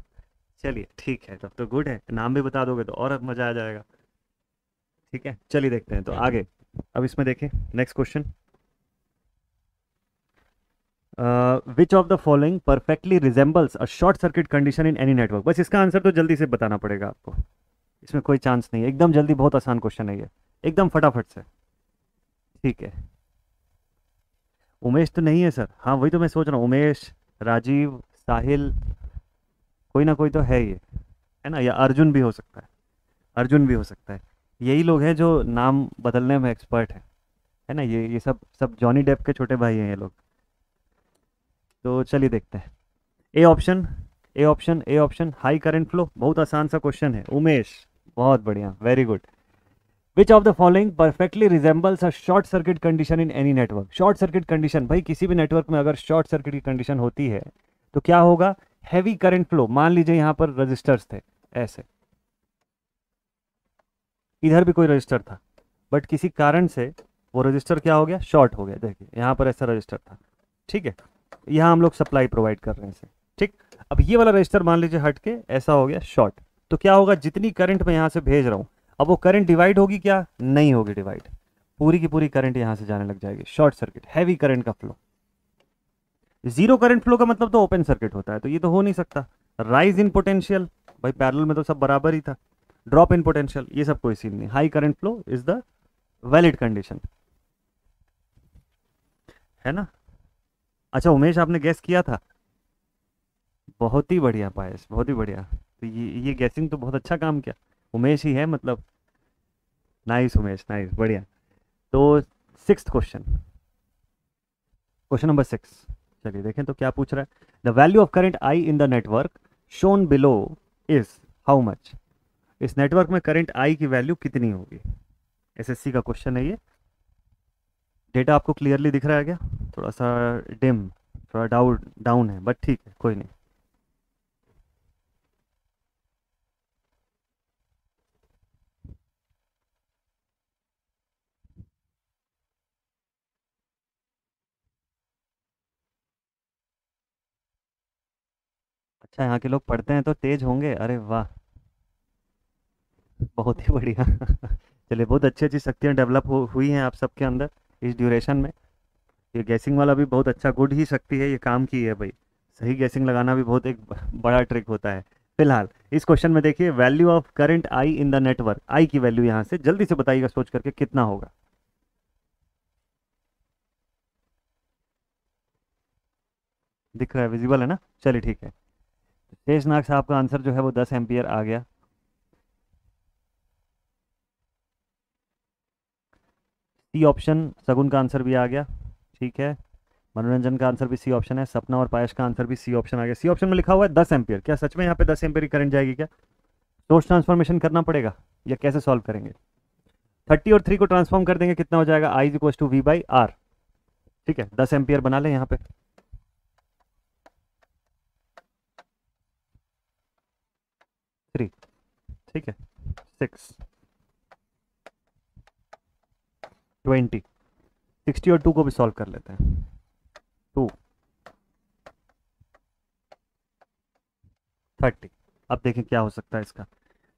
चलिए ठीक है, तब तो गुड है। नाम भी बता दोगे तो और मज़ा आ जाएगा, ठीक है। चलिए देखते हैं तो आगे। अब इसमें देखें next question, which of the following perfectly resembles a short circuit condition in any network. बस इसका आंसर तो जल्दी से बताना पड़ेगा आपको, इसमें कोई चांस नहीं है। एकदम जल्दी, बहुत आसान क्वेश्चन है ये, एकदम फटाफट से, ठीक है। उमेश तो नहीं है सर, हाँ वही तो मैं सोच रहा हूँ, उमेश, राजीव, साहिल, कोई ना कोई तो है ये, है ना, या अर्जुन भी हो सकता है, अर्जुन भी हो सकता है। यही लोग हैं जो नाम बदलने में एक्सपर्ट हैं, है ना। ये ये सब सब जॉनी डेप के छोटे भाई हैं ये लोग। तो चलिए देखते हैं। A option A option A option high current flow, बहुत आसान सा क्वेश्चन है। उमेश बहुत बढ़िया, very good. Which of the following perfectly resembles a short circuit condition in any network? Short circuit condition, भाई किसी भी नेटवर्क में अगर शॉर्ट सर्किट की कंडीशन होती है तो क्या होगा? Heavy current flow. मान लीजिए यहाँ पर रजिस्टर्स थे ऐसे, इधर भी कोई रजिस्टर था, बट किसी कारण से वो रजिस्टर क्या हो गया? शॉर्ट हो गया। देखिए यहाँ पर ऐसा रजिस्टर था, ठीक है, यहाँ हम लोग सप्लाई प्रोवाइड कर रहे हैं इसे, ठीक। अब ये वाला रजिस्टर मान लीजिए हट के ऐसा हो गया शॉर्ट, तो क्या होगा? जितनी करंट मैं यहाँ से भेज रहा हूँ, अब वो करंट डिवाइड होगी क्या? नहीं होगी डिवाइड, पूरी की पूरी करंट यहां से जाने लग जाएगी। शॉर्ट सर्किट, हैवी करंट का फ्लो। जीरो करंट फ्लो का मतलब तो ओपन सर्किट होता है, तो ये तो हो नहीं सकता। राइज इन पोटेंशियल, भाई पैरेलल में तो सब बराबर ही था। ड्रॉप इन पोटेंशियल, ये सब कोई सीन नहीं। High current flow is the valid condition, है ना। अच्छा उमेश, आपने गैस किया था, बहुत ही बढ़िया पायस, बहुत ही बढ़िया। तो ये ये गैसिंग तो बहुत अच्छा काम किया, उमेश ही है मतलब, नाइस उमेश, नाइस, बढ़िया। तो sixth question, question number six, चलिए देखें तो क्या पूछ रहा है। The value of current I in the network shown below is how much. इस नेटवर्क में करंट आई की वैल्यू कितनी होगी, एसएससी का क्वेश्चन है ये। डेटा आपको क्लियरली दिख रहा है क्या? थोड़ा सा डिम, थोड़ा डाउन डाउन है, बट ठीक है, कोई नहीं। अच्छा, यहाँ के लोग पढ़ते हैं तो तेज होंगे, अरे वाह, बहुत ही बढ़िया। चलिए, बहुत अच्छी अच्छी शक्तियाँ डेवलप हो हुई हैं आप सबके अंदर इस ड्यूरेशन में। ये गैसिंग वाला भी बहुत अच्छा, गुड ही शक्ति है, ये काम की है भाई। सही गैसिंग लगाना भी बहुत एक बड़ा ट्रिक होता है। फिलहाल इस क्वेश्चन में देखिए, value of current I in the network, I की वैल्यू यहाँ से जल्दी से बताइएगा सोच करके कितना होगा। दिख रहा है, विजिबल है ना? चलिए ठीक है। शेषनाग साहब का आंसर जो है वो दस एम्पियर आ गया। सी ऑप्शन, सगुन का आंसर भी आ गया, ठीक है। मनोरंजन का आंसर भी सी ऑप्शन है। सपना और पायस का आंसर भी सी ऑप्शन आ गया। सी ऑप्शन में लिखा हुआ है दस एम्पियर। क्या सच में यहाँ पे दस एम्पियर करंट जाएगी क्या? सोर्स ट्रांसफॉर्मेशन करना पड़ेगा या कैसे सॉल्व करेंगे? थर्टी और थ्री को ट्रांसफॉर्म कर देंगे, कितना हो जाएगा? I is equal to V by R, ठीक है। दस एम्पियर बना लें यहाँ पे। थ्री, ठीक है, सिक्स, ट्वेंटी, सिक्सटी और टू को भी सॉल्व कर लेते हैं। टू, थर्टी, अब देखें क्या हो सकता है इसका।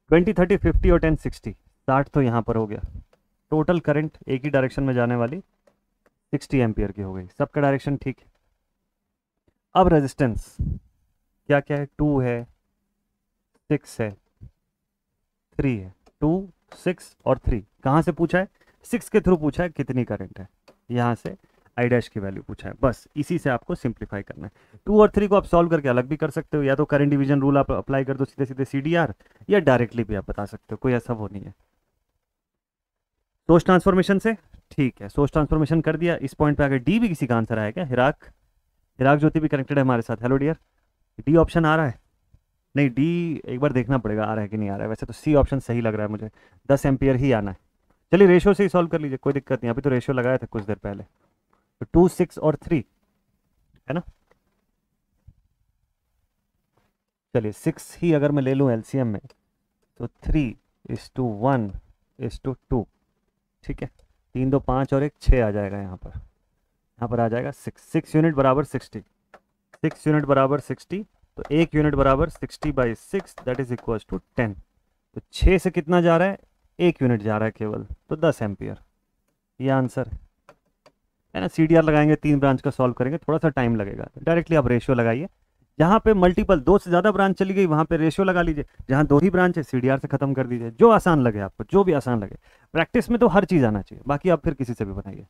ट्वेंटी, थर्टी, फिफ्टी और टेन, सिक्सटी, साठ तो यहाँ पर हो गया। टोटल करंट एक ही डायरेक्शन में जाने वाली सिक्सटी एम्पियर की हो गई, सबका डायरेक्शन ठीक है। अब रेजिस्टेंस क्या क्या है? टू है, सिक्स है, थ्री है। टू, सिक्स और थ्री, कहाँ से पूछा है? सिक्स के थ्रू पूछा है कितनी करंट है, यहाँ से आई डैश की वैल्यू पूछा है। बस इसी से आपको सिंप्लीफाई करना है। टू और थ्री को आप सॉल्व करके अलग भी कर सकते हो, या तो करंट डिवीजन रूल आप अप्लाई कर दो सीधे सीधे सीडीआर, या डायरेक्टली भी आप बता सकते हो, कोई ऐसा वो नहीं है। सोर्स ट्रांसफॉर्मेशन से, ठीक है, सोर्स ट्रांसफॉर्मेशन कर दिया। इस पॉइंट पे अगर डी भी किसी का आंसर आया क्या? हिराक, हिराक ज्योति भी कनेक्टेड है हमारे साथ, हेलो डियर। डी ऑप्शन आ रहा है? नहीं, डी एक बार देखना पड़ेगा आ रहा है कि नहीं आ रहा है। वैसे तो सी ऑप्शन सही लग रहा है मुझे, दस एम्पियर ही आना है। चलिए रेशियो से ही सॉल्व कर लीजिए, कोई दिक्कत नहीं, अभी तो रेशियो लगाया था कुछ देर पहले। तो टू, सिक्स और थ्री है ना। चलिए सिक्स ही अगर मैं ले लूँ एलसीएम में, तो three is to one is to two, ठीक है। तीन दो पाँच और एक छः आ जाएगा यहाँ पर, यहाँ पर आ जाएगा सिक्स। सिक्स यूनिट बराबर सिक्सटी, सिक्स यूनिट बराबर सिक्सटी, तो एक यूनिट बराबर sixty by six, that is equal to ten. तो छः से कितना जा रहा है? एक यूनिट जा रहा है केवल, तो दस एम्पियर ये आंसर है ना। सीडीआर लगाएंगे, तीन ब्रांच का सॉल्व करेंगे, थोड़ा सा टाइम लगेगा। डायरेक्टली आप रेशियो लगाइए, जहाँ पे मल्टीपल दो से ज़्यादा ब्रांच चली गई वहाँ पे रेशियो लगा लीजिए, जहाँ दो ही ब्रांच है सीडीआर से खत्म कर दीजिए। जो आसान लगे आपको, जो भी आसान लगे, प्रैक्टिस में तो हर चीज़ आना चाहिए, बाकी आप फिर किसी से भी बनाइए।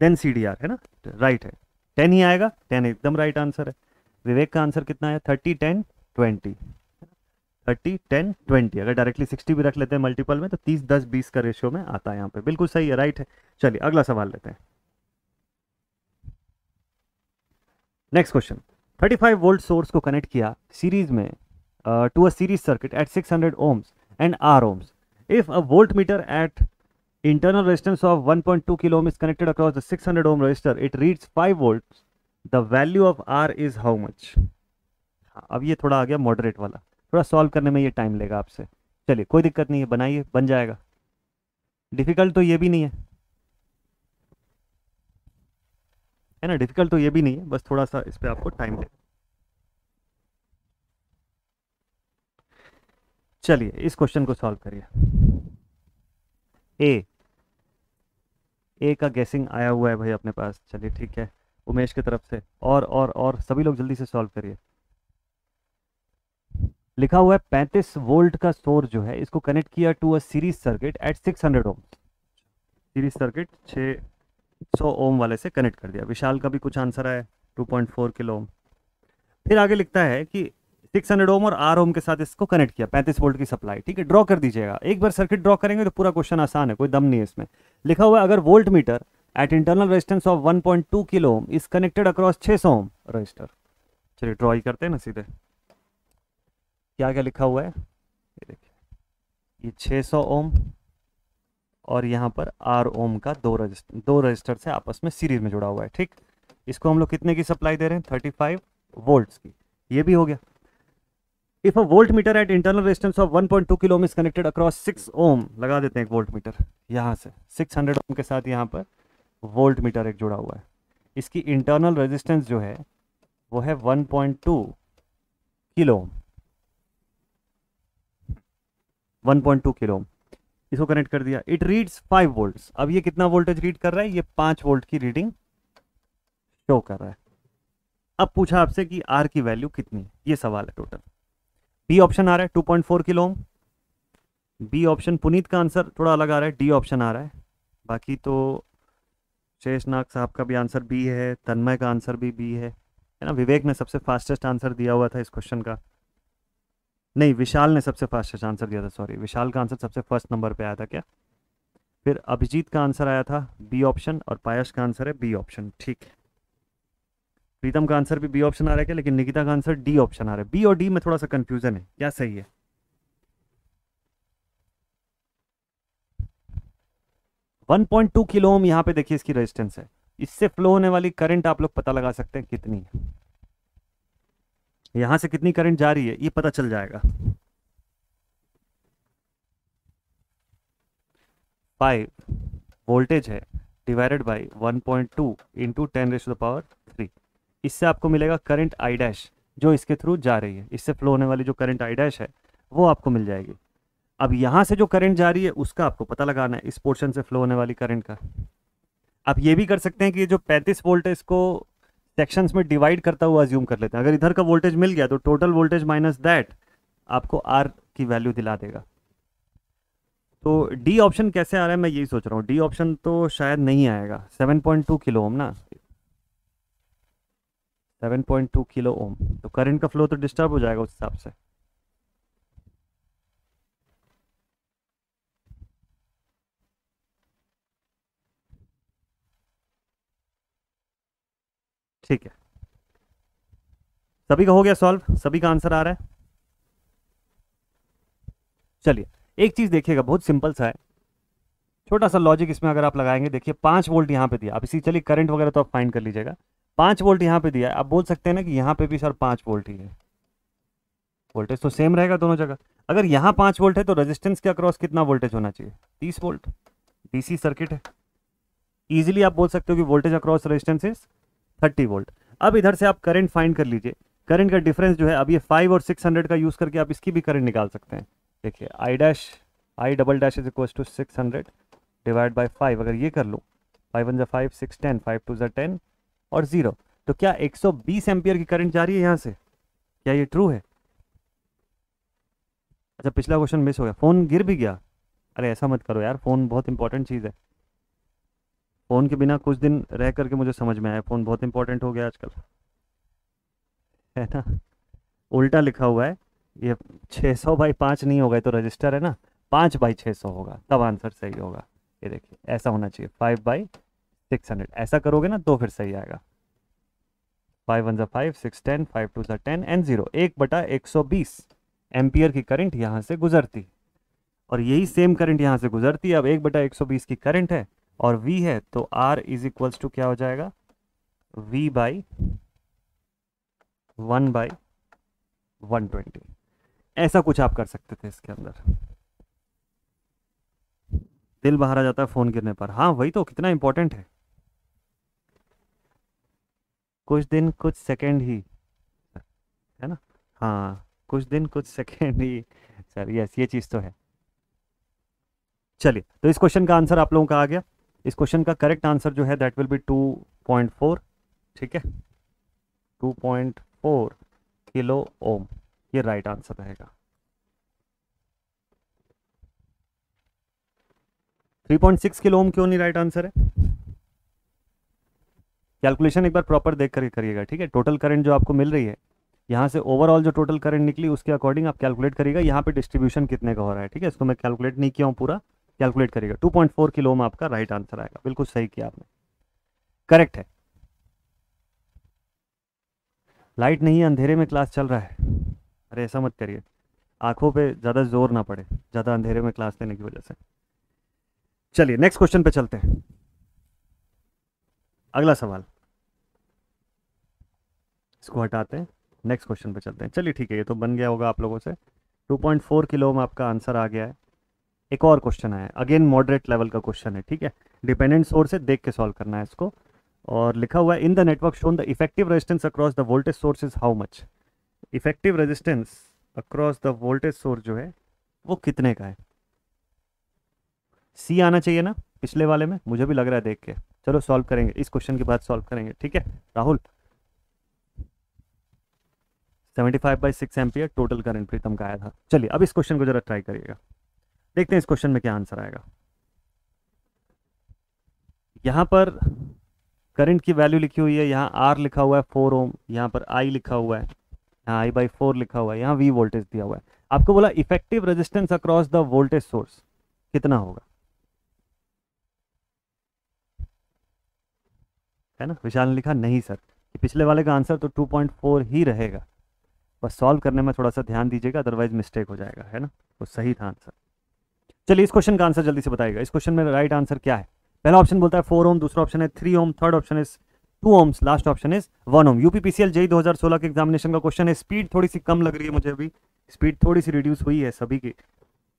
देन सीडीआर है ना, राइट है, टेन ही आएगा, टेन एकदम राइट आंसर है। विवेक का आंसर कितना है? Thirty, ten, twenty, thirty, ten, twenty. अगर डायरेक्टली सिक्सटी भी रख लेते हैं मल्टीपल में, तो तीस, दस, बीस का रेशियो में आता है यहाँ पे, बिल्कुल सही है, राइट है। चलिए अगला सवाल लेते हैं, next question. Thirty five volt source को कनेक्ट किया सीरीज में to a series circuit at six hundred ohms and R ohms. If a voltmeter at internal resistance of one point two kilo ohm is connected across the six hundred ohm resistor, it reads five volt, the value of R is how much. अब ये थोड़ा आ गया moderate वाला, थोड़ा solve करने में ये time लेगा आपसे। चलिए कोई दिक्कत नहीं है, बनाइए, बन जाएगा, डिफिकल्ट तो ये भी नहीं है, है ना, डिफिकल्ट तो ये भी नहीं है, बस थोड़ा सा इस पर आपको टाइम देगा। चलिए इस क्वेश्चन को सॉल्व करिए। ए ए का गैसिंग आया हुआ है भाई अपने पास, चलिए ठीक है, उमेश की तरफ से। और और और सभी लोग जल्दी से सॉल्व करिए। लिखा हुआ है पैंतीस वोल्ट का सोर्स जो है, इसको कनेक्ट किया to a series circuit at six hundred ohm. Series circuit six hundred ohm वाले से कनेक्ट कर दिया। विशाल का भी कुछ आंसर आया two point four kilo ohm. फिर आगे लिखता है कि सिक्स हंड्रेड ओम और आर ओम के साथ इसको कनेक्ट किया, पैंतीस वोल्ट की सप्लाई। ठीक है, ड्रॉ कर दीजिएगा, एक बार सर्किट ड्रॉ करेंगे तो पूरा क्वेश्चन आसान है, कोई दम नहीं है इसमें। लिखा हुआ है अगर voltmeter at internal resistance of one point two kilo ohm is connected across six hundred ohm resistor. चलिए ड्रॉ ही करते हैं ना सीधे, क्या क्या लिखा हुआ है ये देखिए, ये सिक्स हंड्रेड ओम और यहाँ पर आर ओम का दो रजिस्टर दो रजिस्टर से आपस में सीरीज में जुड़ा हुआ है। ठीक, इसको हम लोग कितने की सप्लाई दे रहे हैं, थर्टी फाइव वोल्ट्स की। ये भी हो गया। If a voltmeter at internal resistance of one point two kilo ohm is connected across six ohm, लगा देते हैं एक वोल्ट मीटर यहाँ से सिक्स हंड्रेड ओम के साथ, यहाँ पर वोल्ट मीटर एक जुड़ा हुआ है, इसकी इंटरनल रेजिस्टेंस जो है वो है one point two kilo ohm, one point two kilo ohm. इसको कनेक्ट कर दिया, इट रीड्स फाइव वोल्ट्स। अब ये कितना वोल्टेज रीड कर रहा है, ये पाँच वोल्ट की रीडिंग शो कर रहा है। अब पूछा आपसे कि आर की वैल्यू कितनी है, ये सवाल है टोटल। बी ऑप्शन आ रहा है two point four kilo ohm, B option, Puneet का आंसर थोड़ा अलग आ रहा है, डी ऑप्शन आ रहा है। बाकी तो शेषनाग साहब का भी आंसर बी है, तन्मय का आंसर भी बी है है ना। विवेक ने सबसे फास्टेस्ट आंसर दिया हुआ था इस क्वेश्चन का, नहीं विशाल ने सबसे फास्टेस्ट आंसर दिया था, सॉरी विशाल का आंसर सबसे फर्स्ट नंबर पे आया था क्या। फिर अभिजीत का आंसर आया था बी ऑप्शन और पायस का आंसर है बी ऑप्शन। ठीक है, प्रीतम का आंसर भी बी ऑप्शन आ रहा है क्या, लेकिन निकिता का आंसर डी ऑप्शन आ रहा है। बी और डी में थोड़ा सा कंफ्यूजन है, क्या सही है। One point two kilo ohm यहाँ पे देखिए इसकी रेजिस्टेंस है, इससे फ्लो होने वाली करंट आप लोग पता लगा सकते हैं कितनी है, यहां से कितनी करंट जा रही है ये पता चल जाएगा। फाइव वोल्टेज है divided by one point two into ten raise to the power three, इससे आपको मिलेगा करंट आई डैश जो इसके थ्रू जा रही है, इससे फ्लो होने वाली जो करंट आई डैश है वो आपको मिल जाएगी। अब यहां से जो करंट जा रही है उसका आपको पता लगाना है, इस पोर्शन से फ्लो होने वाली करंट का। आप ये भी कर सकते हैं कि जो पैंतीस वोल्ट है इसको सेक्शंस में डिवाइड करता हुआ अज्यूम कर लेते हैं, अगर इधर का वोल्टेज मिल गया तो टोटल वोल्टेज माइनस दैट आपको आर की वैल्यू दिला देगा। तो डी ऑप्शन कैसे आ रहा है मैं यही सोच रहा हूँ, डी ऑप्शन तो शायद नहीं आएगा, seven point two kilo ohm ना, seven point two kilo ohm, तो करंट का फ्लो तो डिस्टर्ब हो जाएगा उस हिसाब से। ठीक है, सभी का हो गया सॉल्व, सभी का आंसर आ रहा है। चलिए एक चीज देखिएगा, बहुत सिंपल सा है, छोटा सा लॉजिक इसमें अगर आप लगाएंगे, देखिए पाँच वोल्ट यहाँ पे दिया, आप इसी, चलिए करंट वगैरह तो आप फाइंड कर लीजिएगा, पाँच वोल्ट यहाँ पे दिया, आप बोल सकते हैं ना कि यहाँ पे भी सर पाँच वोल्ट ही है, वोल्टेज तो सेम रहेगा दोनों जगह। अगर यहाँ पाँच वोल्ट है तो रजिस्टेंस के अक्रॉस कितना वोल्टेज होना चाहिए, तीस वोल्ट, डीसी सर्किट है। ईजिली आप बोल सकते हो कि voltage across resistance is thirty volt. अब इधर से आप करंट फाइंड कर लीजिए, करंट का डिफरेंस जो है, अब ये फाइव और सिक्स हंड्रेड का यूज़ करके आप इसकी भी करंट निकाल सकते हैं। देखिए I dash, I double dash is equal to six hundred divide by five, अगर ये कर लूँ, फाइव वन ज़ा five, six ten, five two ज़ा टेन और ज़ीरो, तो क्या एक सौ बीस एम्पियर की करंट जा रही है यहाँ से, क्या ये ट्रू है। अच्छा पिछला क्वेश्चन मिस हो गया, फ़ोन गिर भी गया, अरे ऐसा मत करो यार, फ़ोन बहुत इंपॉर्टेंट चीज़ है, फ़ोन के बिना कुछ दिन रह करके मुझे समझ में आया फ़ोन बहुत इंपॉर्टेंट हो गया आजकल, है ना। उल्टा लिखा हुआ है ये, सिक्स हंड्रेड बाई पाँच नहीं होगा तो रजिस्टर है ना, पाँच बाई सिक्स हंड्रेड होगा तब आंसर सही होगा। ये देखिए ऐसा होना चाहिए, फाइव बाई सिक्स हंड्रेड, ऐसा करोगे ना तो फिर सही आएगा। फाइव वन ज़ा five, six ten, five two ज़ा टेन एंड ज़ीरो, एक बटा एक सौ बीस एम्पियर की करंट यहाँ से गुजरती, और यही सेम करंट यहाँ से गुजरती है। अब एक बटा एक सौ बीस की करंट है और V है, तो R इज इक्वल्स टू क्या हो जाएगा, V by one by one twenty, ऐसा कुछ आप कर सकते थे इसके अंदर। दिल बाहर आ जाता है फोन गिरने पर, हाँ वही तो, कितना इंपॉर्टेंट है, कुछ दिन कुछ सेकंड ही है ना, हाँ कुछ दिन कुछ सेकंड ही सर, यस ये चीज़ तो है। चलिए तो इस क्वेश्चन का आंसर आप लोगों का आ गया, इस क्वेश्चन का करेक्ट आंसर जो है that will be two point four, ठीक है, two point four kilo ohm, ये राइट आंसर रहेगा। Three point six kilo ohm क्यों नहीं राइट आंसर है, कैलकुलेशन एक बार प्रॉपर देख करके करिएगा। ठीक है, टोटल करंट जो आपको मिल रही है यहाँ से ओवरऑल जो टोटल करंट निकली उसके अकॉर्डिंग आप कैलकुलेट करिएगा यहाँ पे डिस्ट्रीब्यूशन कितने का हो रहा है। ठीक है, इसको मैं कैलकुलेट नहीं किया हूँ, पूरा कैलकुलेट करिएगा। टू पॉइंट फोर किलो में आपका राइट आंसर आएगा। बिल्कुल सही किया आपने, करेक्ट है। लाइट नहीं है, अंधेरे में क्लास चल रहा है। अरे ऐसा मत करिए, आंखों पे ज़्यादा जोर ना पड़े, ज़्यादा अंधेरे में क्लास लेने की वजह से। चलिए नेक्स्ट क्वेश्चन पे चलते हैं। अगला सवाल इसको हटाते हैं, नेक्स्ट क्वेश्चन पे चलते हैं। चलिए ठीक है, ये तो बन गया होगा आप लोगों से। टू पॉइंट फोर किलो में आपका आंसर आ गया है। एक और क्वेश्चन आया, अगेन मॉडरेट लेवल का क्वेश्चन है। ठीक है, डिपेंडेंट सोर्स है, देख के सॉल्व करना है इसको। और लिखा हुआ है in the network shown the effective resistance across the voltage source is how much. Effective resistance across the voltage source जो है वो कितने का है। सी आना चाहिए ना पिछले वाले में, मुझे भी लग रहा है देख के। चलो सॉल्व करेंगे, इस क्वेश्चन के बाद सॉल्व करेंगे। ठीक है Rahul, seventy five by six ampere total current Pritam का आया था। चलिए अब इस क्वेश्चन को जरा ट्राई करिएगा, देखते हैं इस क्वेश्चन में क्या आंसर आएगा। यहाँ पर करंट की वैल्यू लिखी हुई है, यहाँ आर लिखा हुआ है फोर ओम, यहाँ पर आई लिखा हुआ है, यहाँ आई बाई फोर लिखा हुआ है, यहाँ वी वोल्टेज दिया हुआ है। आपको बोला effective resistance across the voltage source कितना होगा, है ना। विशाल ने लिखा नहीं सर, पिछले वाले का आंसर तो टू पॉइंट फोर ही रहेगा, बस सॉल्व करने में थोड़ा सा ध्यान दीजिएगा, अदरवाइज मिस्टेक हो जाएगा, है ना। तो सही था आंसर। चलिए इस क्वेश्चन का आंसर जल्दी से बताइएगा, इस क्वेश्चन में राइट आंसर क्या है। पहला ऑप्शन बोलता है फोर ओम, दूसरा ऑप्शन है three ohm, third option is two ohms, last option is one ohm. UPPCL JE दो हज़ार सोलह के एग्जामिनेशन का क्वेश्चन है। स्पीड थोड़ी सी कम लग रही है मुझे अभी, स्पीड थोड़ी सी रिड्यूस हुई है सभी की,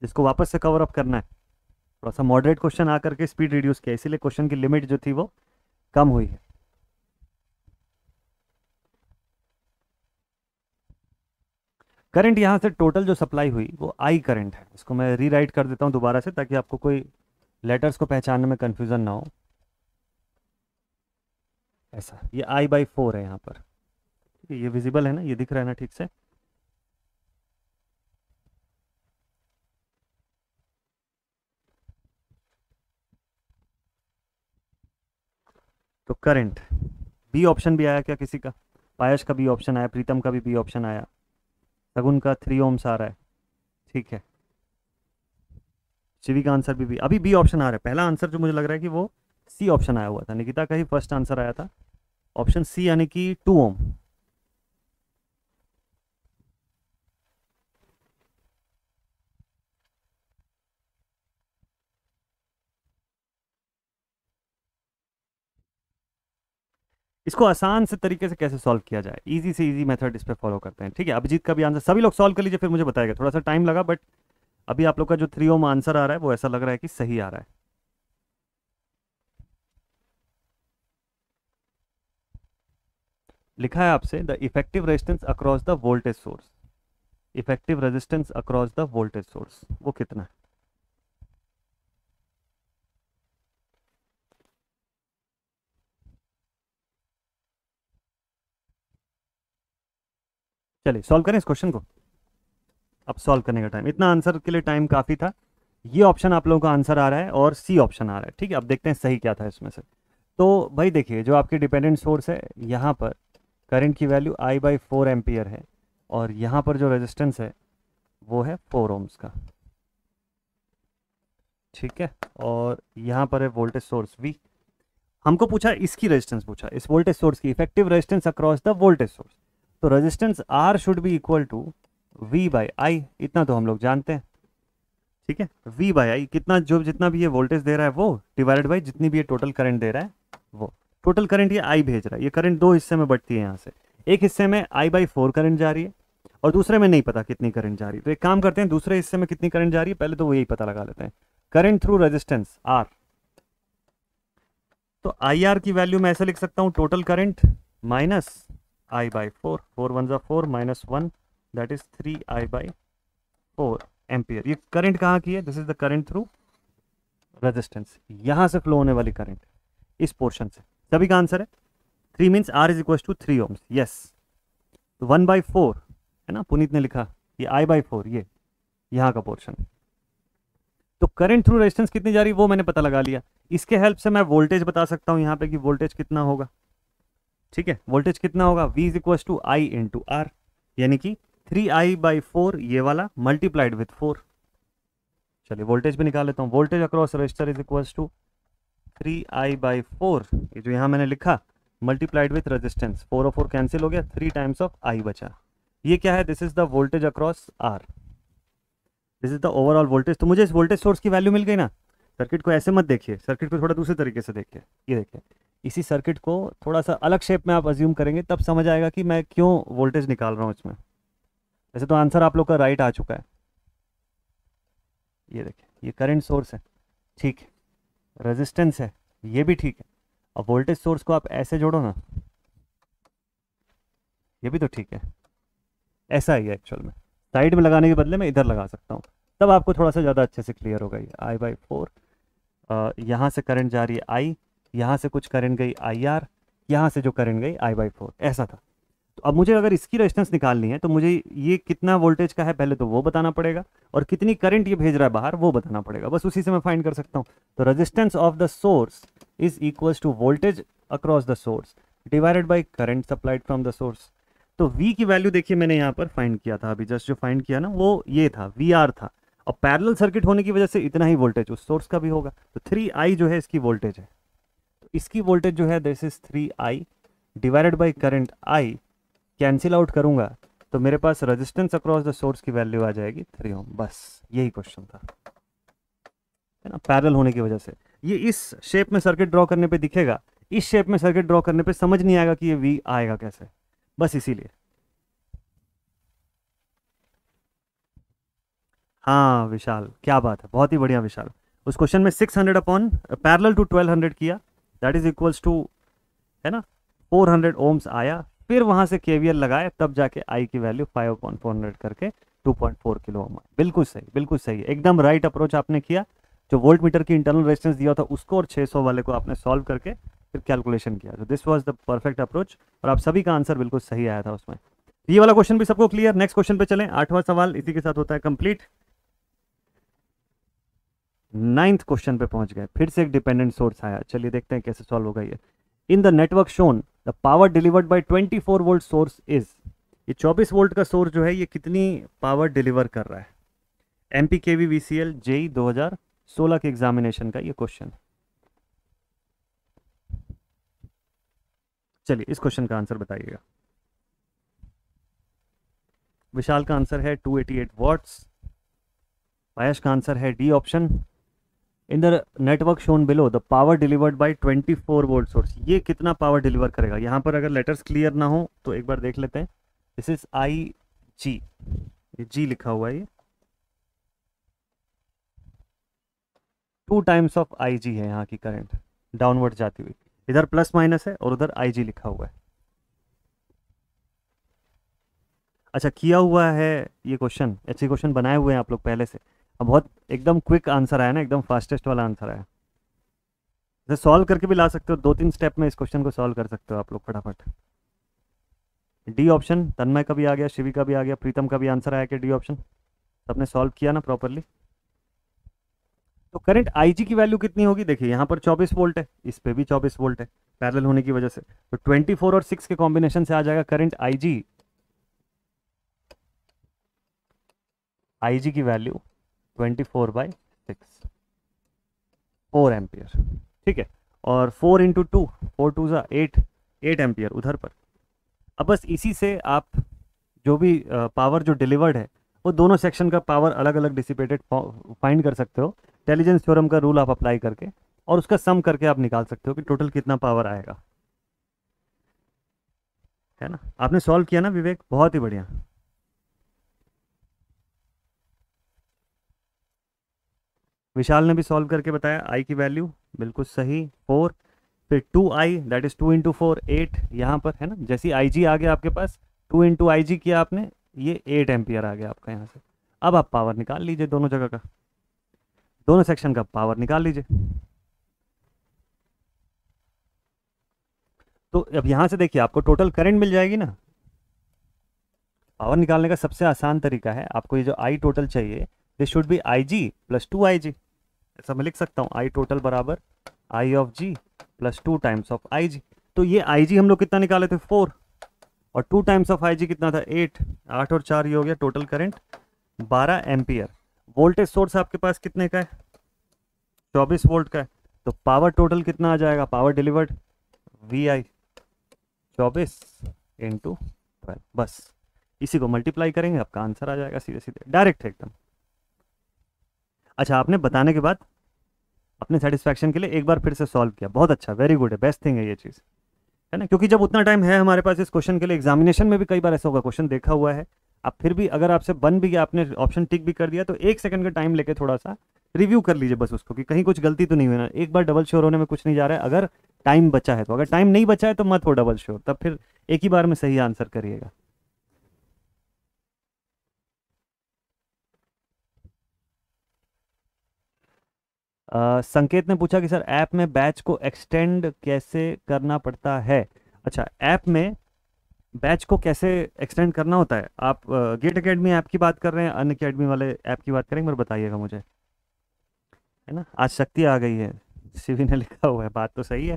जिसको वापस से कवर अप करना है। थोड़ा सा मॉडरेट क्वेश्चन आकर के स्पीड रिड्यूस किया, इसीलिए क्वेश्चन की लिमिट जो थी वो कम हुई है। करंट यहाँ से टोटल जो सप्लाई हुई वो आई करंट है। इसको मैं रीराइट कर देता हूँ दोबारा से, ताकि आपको कोई लेटर्स को पहचानने में कंफ्यूजन ना हो। ऐसा ये आई बाई फोर है यहाँ पर, ये विजिबल है ना, ये दिख रहा है ना ठीक से। तो करंट बी ऑप्शन भी आया क्या किसी का, पायश का बी ऑप्शन आया, प्रीतम का भी बी ऑप्शन आया, सगुन का थ्री ओम्स आ रहा है, ठीक है। शिवी का आंसर भी बी, अभी बी ऑप्शन आ रहा है। पहला आंसर जो मुझे लग रहा है कि वो सी ऑप्शन आया हुआ था, निकिता का ही फर्स्ट आंसर आया था, ऑप्शन सी यानी कि टू ओम। इसको आसान से तरीके से कैसे सॉल्व किया जाए, इजी से इजी मेथड इस पे फॉलो करते हैं। ठीक है, अभिजीत का भी आंसर सभी लोग सॉल्व कर लीजिए, फिर मुझे बताएगा। थोड़ा सा टाइम लगा, बट अभी आप लोग का जो थ्री ओम आंसर आ रहा है वो ऐसा लग रहा है कि सही आ रहा है। लिखा है आपसे the effective resistance across the voltage source, effective resistance across the voltage source वो कितना है। चलिए सॉल्व करें इस क्वेश्चन को, अब सॉल्व करने का टाइम, इतना आंसर के लिए टाइम काफ़ी था। ये ऑप्शन आप लोगों का आंसर आ रहा है और सी ऑप्शन आ रहा है। ठीक है, अब देखते हैं सही क्या था इसमें से। तो भाई देखिए, जो आपके डिपेंडेंट सोर्स है यहाँ पर करंट की value I by four ampere है, और यहाँ पर जो रेजिस्टेंस है वो है फोर ओम्स का, ठीक है। और यहाँ पर है वोल्टेज सोर्स वी। हमको पूछा इसकी रेजिस्टेंस, पूछा इस वोल्टेज सोर्स की effective resistance across the voltage source. तो resistance R should be equal to V by I, इतना तो हम लोग जानते हैं। ठीक है, V बाई आई कितना, जो जितना भी ये वोल्टेज दे रहा है वो डिवाइडेड बाई जितनी भी ये टोटल करंट दे रहा है वो। टोटल करंट ये I भेज रहा है, ये करंट दो हिस्से में बंटती है। यहाँ से एक हिस्से में I बाई फोर करंट जा रही है और दूसरे में नहीं पता कितनी करंट जा रही है। तो एक काम करते हैं, दूसरे हिस्से में कितनी करंट जा रही है पहले तो वो यही पता लगा लेते हैं। करंट थ्रू रेजिस्टेंस R, तो आई आर की वैल्यू मैं ऐसे लिख सकता हूँ, total current minus I by four, four one जा four minus one, that is three I by four ampere. ये करंट कहाँ की है, this is the current through resistance, यहाँ से फ्लो होने वाली करंट इस पोर्शन से। सभी का आंसर है three, means R is equal to three ohms, yes. One by four है ना, पुनीत ने लिखा ये I by फोर, ये यहाँ का पोर्शन। तो करंट थ्रू रेजिस्टेंस कितनी जा रही है वो मैंने पता लगा लिया, इसके हेल्प से मैं वोल्टेज बता सकता हूँ यहाँ पे कि वोल्टेज कितना होगा। ठीक है, वोल्टेज कितना होगा, V is equal to I into R. यानी कि थ्री आई बाई फोर ये वाला मल्टीप्लाइड विथ फोर। चलिए वोल्टेज भी निकाल लेता हूँ। Voltage across resistor is equals to three I by four, ये जो यहाँ मैंने लिखा, मल्टीप्लाइड विथ रजिस्टेंस, फोर और फोर कैंसिल हो गया, थ्री टाइम्स ऑफ आई बचा। ये क्या है? This is the voltage across R, this is the overall voltage. तो मुझे इस वोल्टेज सोर्स की वैल्यू मिल गई ना। सर्किट को ऐसे मत देखिए, सर्किट को थोड़ा दूसरे तरीके से देखिए। ये देखिए, इसी सर्किट को थोड़ा सा अलग शेप में आप अज्यूम करेंगे, तब समझ आएगा कि मैं क्यों वोल्टेज निकाल रहा हूँ इसमें। वैसे तो आंसर आप लोग का राइट आ चुका है। ये देखिए, ये करंट सोर्स है, ठीक है, रेजिस्टेंस है, ये भी ठीक है। अब वोल्टेज सोर्स को आप ऐसे जोड़ो ना, ये भी तो ठीक है, ऐसा ही है एक्चुअल में। साइड में लगाने के बदले मैं इधर लगा सकता हूँ, तब आपको थोड़ा सा ज़्यादा अच्छे से क्लियर होगा। ये आई बाई फोर, यहाँ से करंट जा रही है आई, यहाँ से कुछ करंट गई आई आर, यहाँ से जो करंट गई आई बाई फोर, ऐसा था। तो अब मुझे अगर इसकी रेजिस्टेंस निकालनी है तो मुझे ये कितना वोल्टेज का है पहले तो वो बताना पड़ेगा, और कितनी करंट ये भेज रहा है बाहर वो बताना पड़ेगा, बस उसी से मैं फाइंड कर सकता हूँ। तो resistance of the source is equals to voltage across the source divided by current supplied from the source. तो V की वैल्यू देखिए मैंने यहाँ पर फाइंड किया था, अभी जस्ट जो फाइंड किया ना वो ये था, वी आर था। और पैरेलल सर्किट होने की वजह से इतना ही वोल्टेज उस सोर्स का भी होगा। तो थ्री आई जो है इसकी वोल्टेज है, तो इसकी वोल्टेज जो है this is three I divided by current I, cancel out करूँगा तो मेरे पास रजिस्टेंस अक्रॉस द सोर्स की वैल्यू आ जाएगी थ्री ओम। बस यही क्वेश्चन था, है ना। पैरेलल होने की वजह से ये इस शेप में सर्किट ड्रॉ करने पर दिखेगा, इस शेप में सर्किट ड्रॉ करने पर समझ नहीं आएगा कि ये V आएगा कैसे, बस इसीलिए। हाँ विशाल, क्या बात है, बहुत ही बढ़िया विशाल। उस क्वेश्चन में six hundred upon parallel to twelve hundred किया, दैट इज इक्वल्स टू, है ना, फोर हंड्रेड ओम्स आया। फिर वहां से केवीएल लगाए, तब जाके आई की value five upon four hundred करके two point four kilo ohm आए। बिल्कुल सही, बिल्कुल सही, एकदम राइट अप्रोच आपने किया। जो वोल्ट मीटर की इंटरनल रेजिस्टेंस दिया था उसको और छः सौ वाले को आपने सॉल्व करके फिर कैलकुलेशन किया। तो this was the perfect approach, और आप सभी का आंसर बिल्कुल सही आया था उसमें। ये वाला क्वेश्चन भी सबको क्लियर। नेक्स्ट क्वेश्चन पे चलें, आठवां सवाल इसी के साथ होता है कंप्लीट। नाइन्थ क्वेश्चन पे पहुंच गए, फिर से एक डिपेंडेंट सोर्स आया। चलिए देखते हैं कैसे सॉल्व होगा ये। In the network shown the power delivered by twenty four volt source is, ये चौबीस वोल्ट का सोर्स जो है ये कितनी पावर डिलीवर कर रहा है। M P K V V C L JE दो हजार सोलह के एग्जामिनेशन का ये क्वेश्चन। चलिए इस क्वेश्चन का आंसर बताइएगा। विशाल का आंसर है two eighty eight watts, Ayush का आंसर है D option. In the network shown below the power delivered by twenty four volt source, ये कितना पावर डिलीवर करेगा। यहाँ पर अगर लेटर्स क्लियर ना हो तो एक बार देख लेते हैं। दिस इज आई जी, ये जी लिखा हुआ है, ये two times of I G है यहाँ की करंट डाउनवर्ड जाती हुई। इधर प्लस माइनस है और उधर आई जी लिखा हुआ है। अच्छा, किया हुआ है ये क्वेश्चन, अच्छे क्वेश्चन बनाए हुए हैं आप लोग पहले से। बहुत एकदम क्विक आंसर आया ना, एकदम फास्टेस्ट वाला आंसर आया। इसे सॉल्व करके भी ला सकते हो, दो तीन स्टेप में इस क्वेश्चन को सॉल्व कर सकते हो आप लोग फटाफट। डी ऑप्शन, तन्मय का भी आ गया, शिवी का भी आ गया, प्रीतम का भी आंसर आया कि डी ऑप्शन। सबने सॉल्व किया ना प्रॉपरली। तो करंट आईजी की वैल्यू कितनी होगी, देखिए यहाँ पर चौबीस वोल्ट है, इस पर भी चौबीस वोल्ट है पैरेलल होने की वजह से। तो ट्वेंटी फोर और सिक्स के कॉम्बिनेशन से आ जाएगा करंट आईजी, आईजी की value twenty four by six, four ampere, ठीक है। और four into two, four two ज़ा एट, एट एम्पियर उधर पर। अब बस इसी से आप जो भी पावर जो डिलीवर्ड है वो दोनों सेक्शन का पावर अलग अलग डिसिपेटेड फाइंड कर सकते हो। इंटेलिजेंस थ्योरम का रूल आप अप्लाई करके और उसका सम करके आप निकाल सकते हो कि टोटल कितना पावर आएगा, है ना। आपने सॉल्व किया ना विवेक, बहुत ही बढ़िया। विशाल ने भी सॉल्व करके बताया आई की वैल्यू बिल्कुल सही फोर, फिर two I that is two into four eight यहाँ पर, है ना। जैसे आई जी आ गया आपके पास, टू इंटू आई जी किया आपने, ये एट एम्पियर आ गया आपका यहाँ से। अब आप पावर निकाल लीजिए दोनों जगह का, दोनों सेक्शन का पावर निकाल लीजिए। तो अब यहाँ से देखिए आपको टोटल करंट मिल जाएगी ना। पावर निकालने का सबसे आसान तरीका है, आपको ये जो आई टोटल चाहिए this should be I G plus two I G. ऐसा मैं लिख सकता हूँ, आई टोटल बराबर I of G plus two times of I G. तो ये आई जी हम लोग कितना निकाले थे, फोर, और two times of I G कितना था एट, आठ और चार ये हो गया टोटल करंट बारह एम्पियर। वोल्टेज सोर्स आपके पास कितने का है, चौबीस वोल्ट का है, तो पावर टोटल कितना आ जाएगा, पावर डिलीवर्ड वी आई चौबीस इंटू ट्वेल्व, बस इसी को मल्टीप्लाई करेंगे आपका आंसर आ जाएगा सीधे सीधे डायरेक्ट एकदम। अच्छा आपने बताने के बाद अपने सेटिस्फैक्शन के लिए एक बार फिर से सॉल्व किया, बहुत अच्छा, वेरी गुड है, बेस्ट थिंग है ये चीज़, है ना, क्योंकि जब उतना टाइम है हमारे पास इस क्वेश्चन के लिए, एग्जामिनेशन में भी कई बार ऐसा होगा क्वेश्चन देखा हुआ है आप फिर भी अगर आपसे बन भी गया, आपने ऑप्शन टिक भी कर दिया, तो एक सेकंड का टाइम लेके थोड़ा सा रिव्यू कर लीजिए बस उसको कि कहीं कुछ गलती तो नहीं हुई ना, एक बार डबल श्योर होने में कुछ नहीं जा रहा है अगर टाइम बचा है तो, अगर टाइम नहीं बचा है तो मत हो डबल श्योर, तब फिर एक ही बार में सही आंसर करिएगा। Uh, संकेत ने पूछा कि सर ऐप में बैच को एक्सटेंड कैसे करना पड़ता है। अच्छा ऐप में बैच को कैसे एक्सटेंड करना होता है, आप गेट uh, अकेडमी ऐप की बात कर रहे हैं, अन अकेडमी वाले ऐप की बात करेंगे, बताइएगा मुझे, है ना, आज शक्ति आ गई है, शिवी ने लिखा हुआ है, बात तो सही है,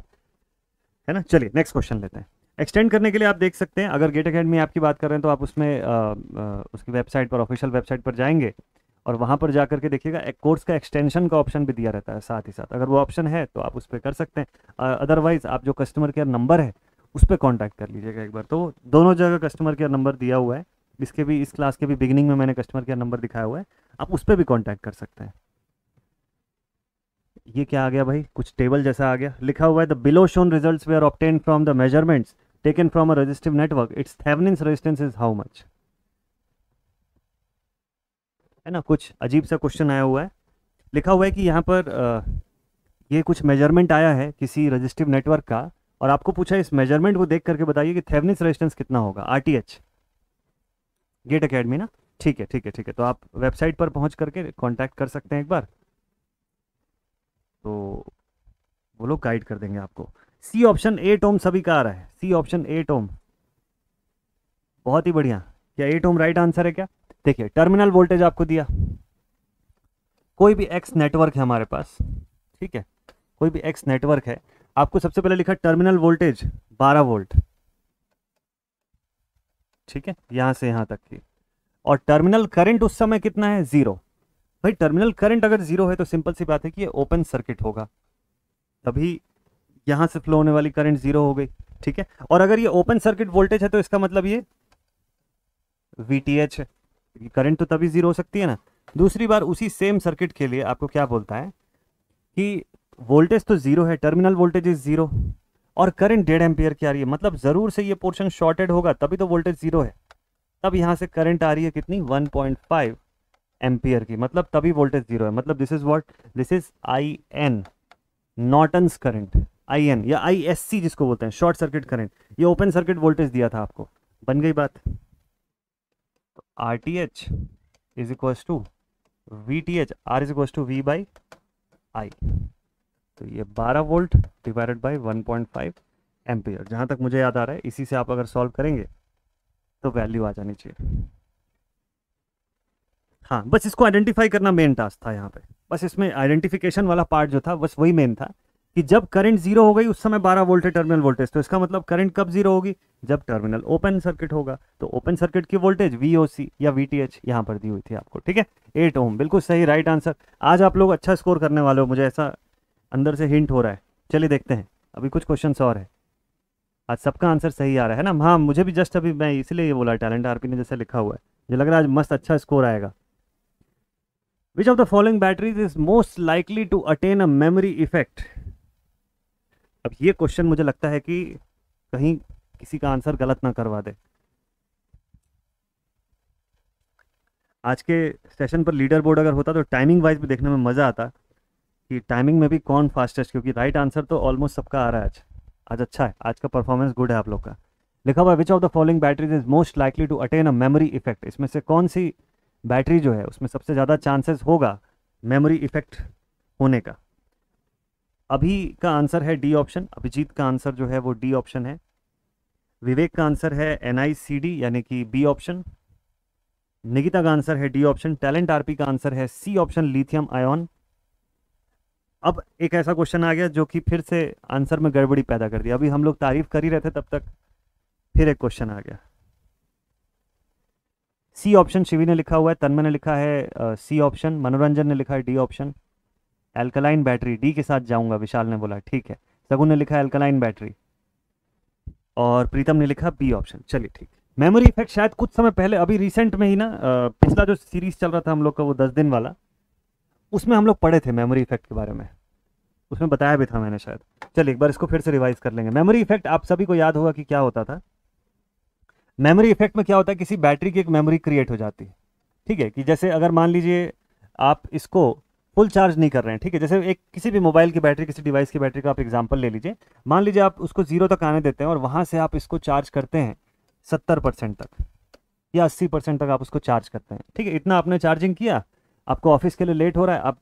है ना। चलिए नेक्स्ट क्वेश्चन लेते हैं। एक्सटेंड करने के लिए आप देख सकते हैं, अगर गेट अकेडमी ऐप की बात कर रहे हैं तो आप उसमें uh, uh, उसकी वेबसाइट पर, ऑफिशियल वेबसाइट पर जाएंगे और वहाँ पर जाकर के देखिएगा एक कोर्स का एक्सटेंशन का ऑप्शन भी दिया रहता है, साथ ही साथ अगर वो ऑप्शन है तो आप उस पर कर सकते हैं, अदरवाइज आप जो कस्टमर केयर नंबर है उस पर कॉन्टैक्ट कर लीजिएगा एक बार, तो दोनों जगह कस्टमर केयर नंबर दिया हुआ है, इसके भी इस क्लास के भी बिगिनिंग में मैंने कस्टमर केयर नंबर दिखाया हुआ है, आप उस पर भी कॉन्टैक्ट कर सकते हैं। ये क्या आ गया भाई, कुछ टेबल जैसा आ गया, लिखा हुआ है the below shown results we are obtain from the measurements taken from a resistive network its Thevenin's resistance is how much, है ना, कुछ अजीब सा क्वेश्चन आया हुआ है, लिखा हुआ है कि यहाँ पर आ, ये कुछ मेजरमेंट आया है किसी रजिस्टिव नेटवर्क का और आपको पूछा इस मेजरमेंट को देख करके बताइए कि थेवेनिन्स रेजिस्टेंस कितना होगा, आरटीएच, गेट अकेडमी ना, ठीक है ठीक है ठीक है, तो आप वेबसाइट पर पहुँच करके कॉन्टैक्ट कर सकते हैं एक बार, तो वो लोग गाइड कर देंगे आपको। सी ऑप्शन एट ओम सभी का आ रहा है, सी ऑप्शन एट ओम, बहुत ही बढ़िया, क्या एट ओम राइट आंसर है क्या। देखिए टर्मिनल वोल्टेज आपको दिया, कोई भी एक्स नेटवर्क है हमारे पास, ठीक है, कोई भी एक्स नेटवर्क है, आपको सबसे पहले लिखा टर्मिनल वोल्टेज बारह वोल्ट, ठीक है, यहां से यहां तक की, और टर्मिनल करंट उस समय कितना है, जीरो। भाई टर्मिनल करंट अगर जीरो है तो सिंपल सी बात है कि ये ओपन सर्किट होगा, तभी यहां से फ्लो होने वाली करंट जीरो हो गई, ठीक है, और अगर ये ओपन सर्किट वोल्टेज है तो इसका मतलब ये वी टी एच है, करंट तो तभी जीरो हो सकती है ना। दूसरी बार उसी सेम सर्किट के लिए आपको क्या बोलता है कि वोल्टेज तो जीरो है, टर्मिनल वोल्टेज इज जीरो और करंट डेढ़ एम्पियर की आ रही है, मतलब जरूर से ये पोर्शन शॉर्टेड होगा तभी तो वोल्टेज जीरो है, तब यहाँ से करंट आ रही है कितनी वन पॉइंट फाइव एम्पियर की, मतलब तभी वोल्टेज जीरो है, मतलब this is what, this is I N Norton's current, I N या आई एस सी जिसको बोलते हैं, शॉर्ट सर्किट करंट। ये ओपन सर्किट वोल्टेज दिया था आपको, बन गई बात, R T H is equal to V T H, R is equal to V by I, तो ये बारह volt divided by one point five ampere, जहाँ तक मुझे याद आ रहा है, इसी से आप अगर सॉल्व करेंगे तो वैल्यू आ जानी चाहिए। हाँ बस इसको आइडेंटिफाई करना मेन टास्क था यहाँ पे, बस इसमें आइडेंटिफिकेशन वाला पार्ट जो था बस वही मेन था कि जब करंट जीरो हो गई उस समय बारह वोल्ट है टर्मिनल वोल्टेज, तो इसका मतलब करंट कब जीरो होगी, जब टर्मिनल ओपन सर्किट होगा, तो ओपन सर्किट की वोल्टेज वीओसी या वीटीएच यहाँ पर दी हुई थी आपको, ठीक है, एट ओम, बिल्कुल सही राइट आंसर। आज आप लोग अच्छा स्कोर करने वाले हो, मुझे ऐसा अंदर से हिंट हो रहा है। चलिए देखते हैं, अभी कुछ क्वेश्चन और है, आज सबका आंसर सही आ रहा है ना। हाँ मुझे भी जस्ट अभी, मैं इसलिए ये बोला टैलेंट आरपी ने जैसे लिखा हुआ है, मुझे लग रहा है आज मस्त अच्छा स्कोर आएगा। Which of the following batteries is most likely to attain a memory effect. अब ये क्वेश्चन मुझे लगता है कि कहीं किसी का आंसर गलत ना करवा दे। आज के सेशन पर लीडर बोर्ड अगर होता तो टाइमिंग वाइज भी देखने में मज़ा आता कि टाइमिंग में भी कौन फास्टेस्ट, क्योंकि राइट आंसर तो ऑलमोस्ट सबका आ रहा है आज। आज अच्छा है, आज का परफॉर्मेंस गुड है आप लोग का। लिखा हुआ which of the following batteries is most likely to attain a memory effect, इसमें से कौन सी बैटरी जो है उसमें सबसे ज़्यादा चांसेस होगा मेमोरी इफेक्ट होने का। अभी का आंसर है डी ऑप्शन, अभिजीत का आंसर जो है वो डी ऑप्शन है। विवेक का आंसर है एन आई सी डी यानी कि बी ऑप्शन। निकिता का आंसर है डी ऑप्शन। टैलेंट आरपी का आंसर है सी ऑप्शन, लिथियम आयन। अब एक ऐसा क्वेश्चन आ गया जो कि फिर से आंसर में गड़बड़ी पैदा कर दी। अभी हम लोग तारीफ कर ही रहे थे तब तक फिर एक क्वेश्चन आ गया। सी ऑप्शन शिवी ने लिखा हुआ है, तन्मय ने लिखा है सी ऑप्शन, मनोरंजन ने लिखा है D option. Alkaline battery D के साथ जाऊंगा, विशाल ने बोला ठीक है। सगुन ने लिखा है एल्कलाइन बैटरी और प्रीतम ने लिखा बी ऑप्शन। चलिए ठीक। मेमोरी इफेक्ट शायद कुछ समय पहले अभी रिसेंट में ही ना, पिछला जो सीरीज चल रहा था हम लोग का वो दस दिन वाला, उसमें हम लोग पढ़े थे मेमोरी इफेक्ट के बारे में, उसमें बताया भी था मैंने शायद। चलिए एक बार इसको फिर से रिवाइज कर लेंगे। मेमोरी इफेक्ट आप सभी को याद होगा कि क्या होता था। मेमोरी इफेक्ट में क्या होता है, किसी बैटरी की एक मेमोरी क्रिएट हो जाती है, ठीक है। कि जैसे अगर मान लीजिए आप इसको फुल चार्ज नहीं कर रहे हैं, ठीक है, जैसे एक किसी भी मोबाइल की बैटरी, किसी डिवाइस की बैटरी का आप एग्जाम्पल ले लीजिए। मान लीजिए आप उसको जीरो तक आने देते हैं और वहाँ से आप इसको चार्ज करते हैं सत्तर परसेंट तक या अस्सी परसेंट तक आप उसको चार्ज करते हैं, ठीक है। इतना आपने चार्जिंग किया, आपको ऑफिस के लिए लेट हो रहा है, आप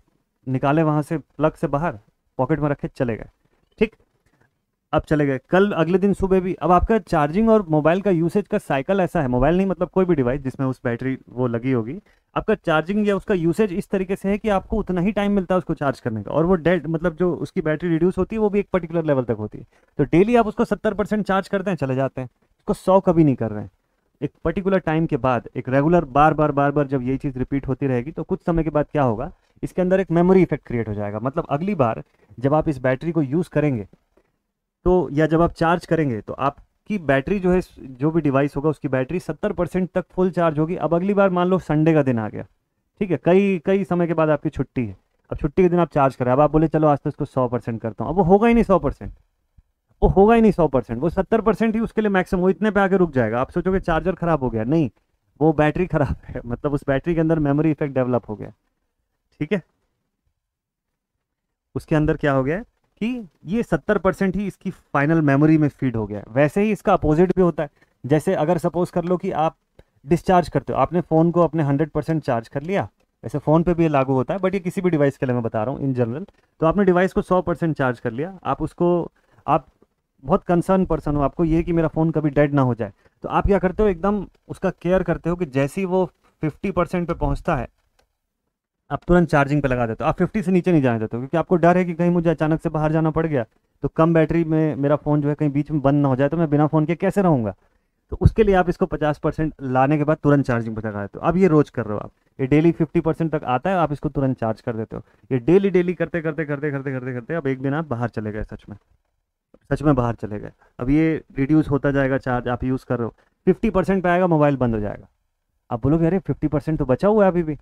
निकाले वहाँ से प्लग से बाहर, पॉकेट में रखे, चले गए, ठीक। अब चले गए, कल अगले दिन सुबह भी। अब आपका चार्जिंग और मोबाइल का यूसेज का साइकिल ऐसा है, मोबाइल नहीं मतलब कोई भी डिवाइस जिसमें उस बैटरी वो लगी होगी, आपका चार्जिंग या उसका यूसेज इस तरीके से है कि आपको उतना ही टाइम मिलता है उसको चार्ज करने का, और वो डेड मतलब जो उसकी बैटरी रिड्यूस होती है वो भी एक पर्टिकुलर लेवल तक होती है। तो डेली आप उसको सत्तर परसेंट चार्ज करते हैं, चले जाते हैं, उसको सौ कभी नहीं कर रहे हैं। एक पर्टिकुलर टाइम के बाद, एक रेगुलर बार बार बार बार जब यही चीज़ रिपीट होती रहेगी तो कुछ समय के बाद क्या होगा, इसके अंदर एक मेमोरी इफेक्ट क्रिएट हो जाएगा। मतलब अगली बार जब आप इस बैटरी को यूज़ करेंगे तो, या जब आप चार्ज करेंगे तो आपकी बैटरी जो है, जो भी डिवाइस होगा उसकी बैटरी सत्तर परसेंट तक फुल चार्ज होगी। अब अगली बार मान लो संडे का दिन आ गया, ठीक है, कई कई समय के बाद आपकी छुट्टी है, अब छुट्टी के दिन आप चार्ज करें, अब आप बोले चलो आज तो इसको सौ परसेंट करता हूँ, अब वो होगा ही नहीं सौ परसेंट, वो होगा ही नहीं सौ परसेंट, वो सत्तर परसेंट ही उसके लिए मैक्सिमम, वो इतने पे आके रुक जाएगा। आप सोचोगे चार्जर खराब हो गया, नहीं, वो बैटरी खराब है, मतलब उस बैटरी के अंदर मेमोरी इफेक्ट डेवलप हो गया, ठीक है। उसके अंदर क्या हो गया कि ये सत्तर परसेंट ही इसकी फाइनल मेमोरी में फीड हो गया। वैसे ही इसका अपोजिट भी होता है, जैसे अगर सपोज कर लो कि आप डिस्चार्ज करते हो, आपने फ़ोन को अपने हंड्रेड परसेंट चार्ज कर लिया, वैसे फ़ोन पे भी ये लागू होता है बट ये किसी भी डिवाइस के लिए मैं बता रहा हूँ इन जनरल। तो आपने डिवाइस को सौ परसेंट चार्ज कर लिया, आप उसको, आप बहुत कंसर्न पर्सन हो, आपको ये कि मेरा फ़ोन कभी डेड ना हो जाए, तो आप क्या करते हो, एकदम उसका केयर करते हो कि जैसे ही वो फिफ्टी परसेंट पर पहुँचता है आप तुरंत चार्जिंग पे लगा देते हो, आप पचास से नीचे नहीं जाने देते हो, क्योंकि आपको डर है कि कहीं मुझे अचानक से बाहर जाना पड़ गया तो कम बैटरी में मेरा फ़ोन जो है कहीं बीच में बंद ना हो जाए, तो मैं बिना फ़ोन के कैसे रहूँगा। तो उसके लिए आप इसको पचास परसेंट लाने के बाद तुरंत चार्जिंग पे लगा देते हो। अब ये रोज़ कर रहे हो आप, ये डेली पचास परसेंट तक आता है, आप इसको तुरंत चार्ज कर देते हो, ये डेली डेली करते करते करते करते करते करते अब एक दिन आप बाहर चले गए, सच में सच में बाहर चले गए। अब ये रिड्यूस होता जाएगा चार्ज, आप यूज़ कर रहे हो, फिफ्टी परसेंट पर आएगा मोबाइल बंद हो जाएगा। आप बोलोगे अरे फिफ्टी परसेंट तो बचा हुआ है, अभी भी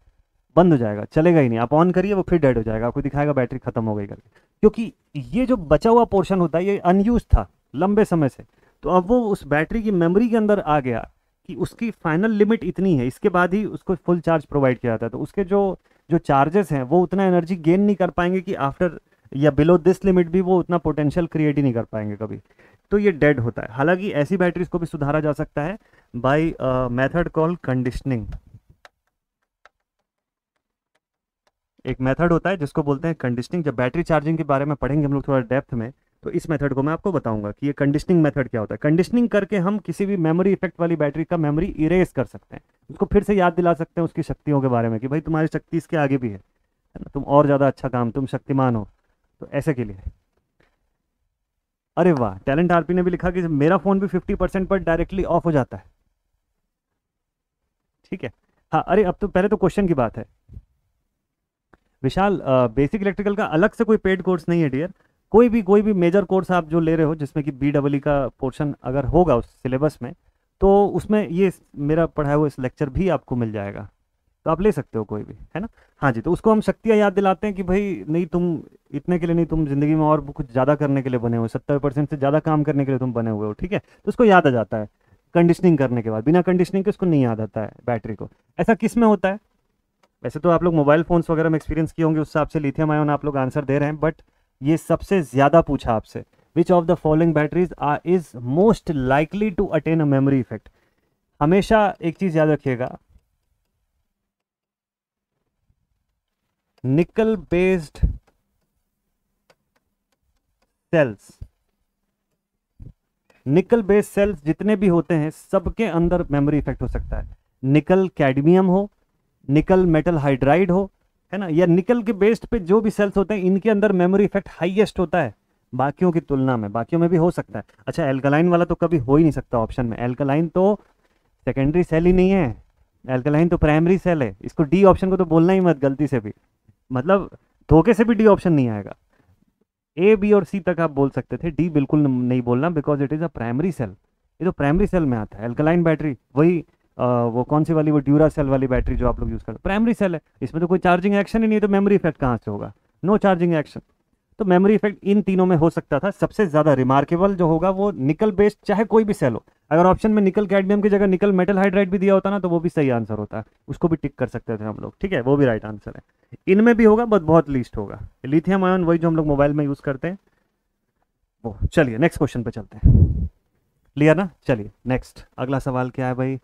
बंद हो जाएगा, चलेगा ही नहीं, आप ऑन करिए वो फिर डेड हो जाएगा, आपको दिखाएगा बैटरी खत्म हो गई करके, क्योंकि ये जो बचा हुआ पोर्शन होता है ये अनयूज था लंबे समय से। तो अब वो उस बैटरी की मेमोरी के अंदर आ गया कि उसकी फाइनल लिमिट इतनी है, इसके बाद ही उसको फुल चार्ज प्रोवाइड किया जाता है। तो उसके जो जो चार्जेस हैं वो उतना एनर्जी गेन नहीं कर पाएंगे कि आफ्टर या बिलो दिस लिमिट भी वो उतना पोटेंशियल क्रिएट ही नहीं कर पाएंगे कभी, तो ये डेड होता है। हालांकि ऐसी बैटरीज को भी सुधारा जा सकता है बाई मैथड कॉल्ड कंडीशनिंग। एक मेथड होता है जिसको बोलते हैं कंडीशनिंग। जब बैटरी चार्जिंग के बारे में पढ़ेंगे हम लोग थोड़ा डेप्थ में, तो इस मेथड को मैं आपको बताऊंगा कि ये कंडीशनिंग मेथड क्या होता है। कंडीशनिंग करके हम किसी भी मेमोरी इफेक्ट वाली बैटरी का मेमोरी इरेज कर सकते हैं, उसको फिर से याद दिला सकते हैं उसकी शक्तियों के बारे में कि भाई तुम्हारी शक्ति इसके आगे भी है ना, तुम और ज़्यादा अच्छा काम, तुम शक्तिमान हो, तो ऐसे के लिए। अरे वाह, टैलेंट आरपी ने भी लिखा कि मेरा फ़ोन भी फिफ्टी परसेंट पर डायरेक्टली ऑफ हो जाता है, ठीक है। हाँ, अरे अब तो पहले तो क्वेश्चन की बात है विशाल, बेसिक इलेक्ट्रिकल का अलग से कोई पेड कोर्स नहीं है डियर। कोई भी कोई भी मेजर कोर्स आप जो ले रहे हो जिसमें कि बी डबल ई का पोर्शन अगर होगा उस सिलेबस में, तो उसमें ये मेरा पढ़ाया हुआ इस लेक्चर भी आपको मिल जाएगा, तो आप ले सकते हो कोई भी, है ना। हाँ जी, तो उसको हम शक्तियाँ याद दिलाते हैं कि भाई नहीं, तुम इतने के लिए नहीं, तुम जिंदगी में और कुछ ज़्यादा करने के लिए बने हुए, सत्तर परसेंट से ज़्यादा काम करने के लिए तुम बने हुए हो, ठीक है। तो उसको याद आ जाता है कंडीशनिंग करने के बाद, बिना कंडीशनिंग के उसको नहीं याद आता है बैटरी को। ऐसा किस में होता है? वैसे तो आप लोग मोबाइल फ़ोन्स वगैरह में एक्सपीरियंस किए होंगे, उस हिसाब से लिथियम आयन आप लोग आंसर दे रहे हैं, बट ये सबसे ज़्यादा पूछा आपसे, which of the following batteries are is most likely to attain a memory effect. हमेशा एक चीज़ याद रखिएगा, nickel based cells, nickel based cells जितने भी होते हैं सबके अंदर मेमोरी इफेक्ट हो सकता है। निकल कैडमियम हो, निकल मेटल हाइड्राइड हो, है ना, या निकल के बेस्ड पे जो भी सेल्स होते हैं इनके अंदर मेमोरी इफेक्ट हाईएस्ट होता है बाकियों की तुलना में। बाकियों में भी हो सकता है। अच्छा, एल्कलाइन वाला तो कभी हो ही नहीं सकता ऑप्शन में, एल्कलाइन तो सेकेंडरी सेल ही नहीं है, एल्कलाइन तो प्राइमरी सेल है, इसको डी ऑप्शन को तो बोलना ही मत गलती से भी, मतलब धोखे से भी डी ऑप्शन नहीं आएगा। ए बी और सी तक आप बोल सकते थे, डी बिल्कुल नहीं बोलना because it is a primary cell, ये तो प्राइमरी सेल में आता है। एल्कलाइन बैटरी वही आ, वो कौन सी वाली, वो ड्यूरा सेल वाली बैटरी जो आप लोग यूज़ करते हो, प्राइमरी सेल है, इसमें तो कोई चार्जिंग एक्शन ही नहीं है तो मेमोरी इफेक्ट कहाँ से होगा, नो चार्जिंग एक्शन। तो मेमोरी इफेक्ट इन तीनों में हो सकता था। सबसे ज़्यादा रिमार्केबल जो होगा वो निकल बेस्ड, चाहे कोई भी सेल हो, अगर ऑप्शन में निकल कैडमियम की जगह निकल मेटल हाइड्राइड भी दिया होता ना तो वो भी सही आंसर होता है, उसको भी टिक कर सकते थे हम लोग, ठीक है, वो भी राइट आंसर है। इनमें भी होगा बट बहुत लीस्ट होगा, लिथियम आयन वही जो हम लोग मोबाइल में यूज़ करते हैं वो। चलिए नेक्स्ट क्वेश्चन पे चलते हैं, क्लियर ना। चलिए नेक्स्ट, अगला सवाल क्या है भाई,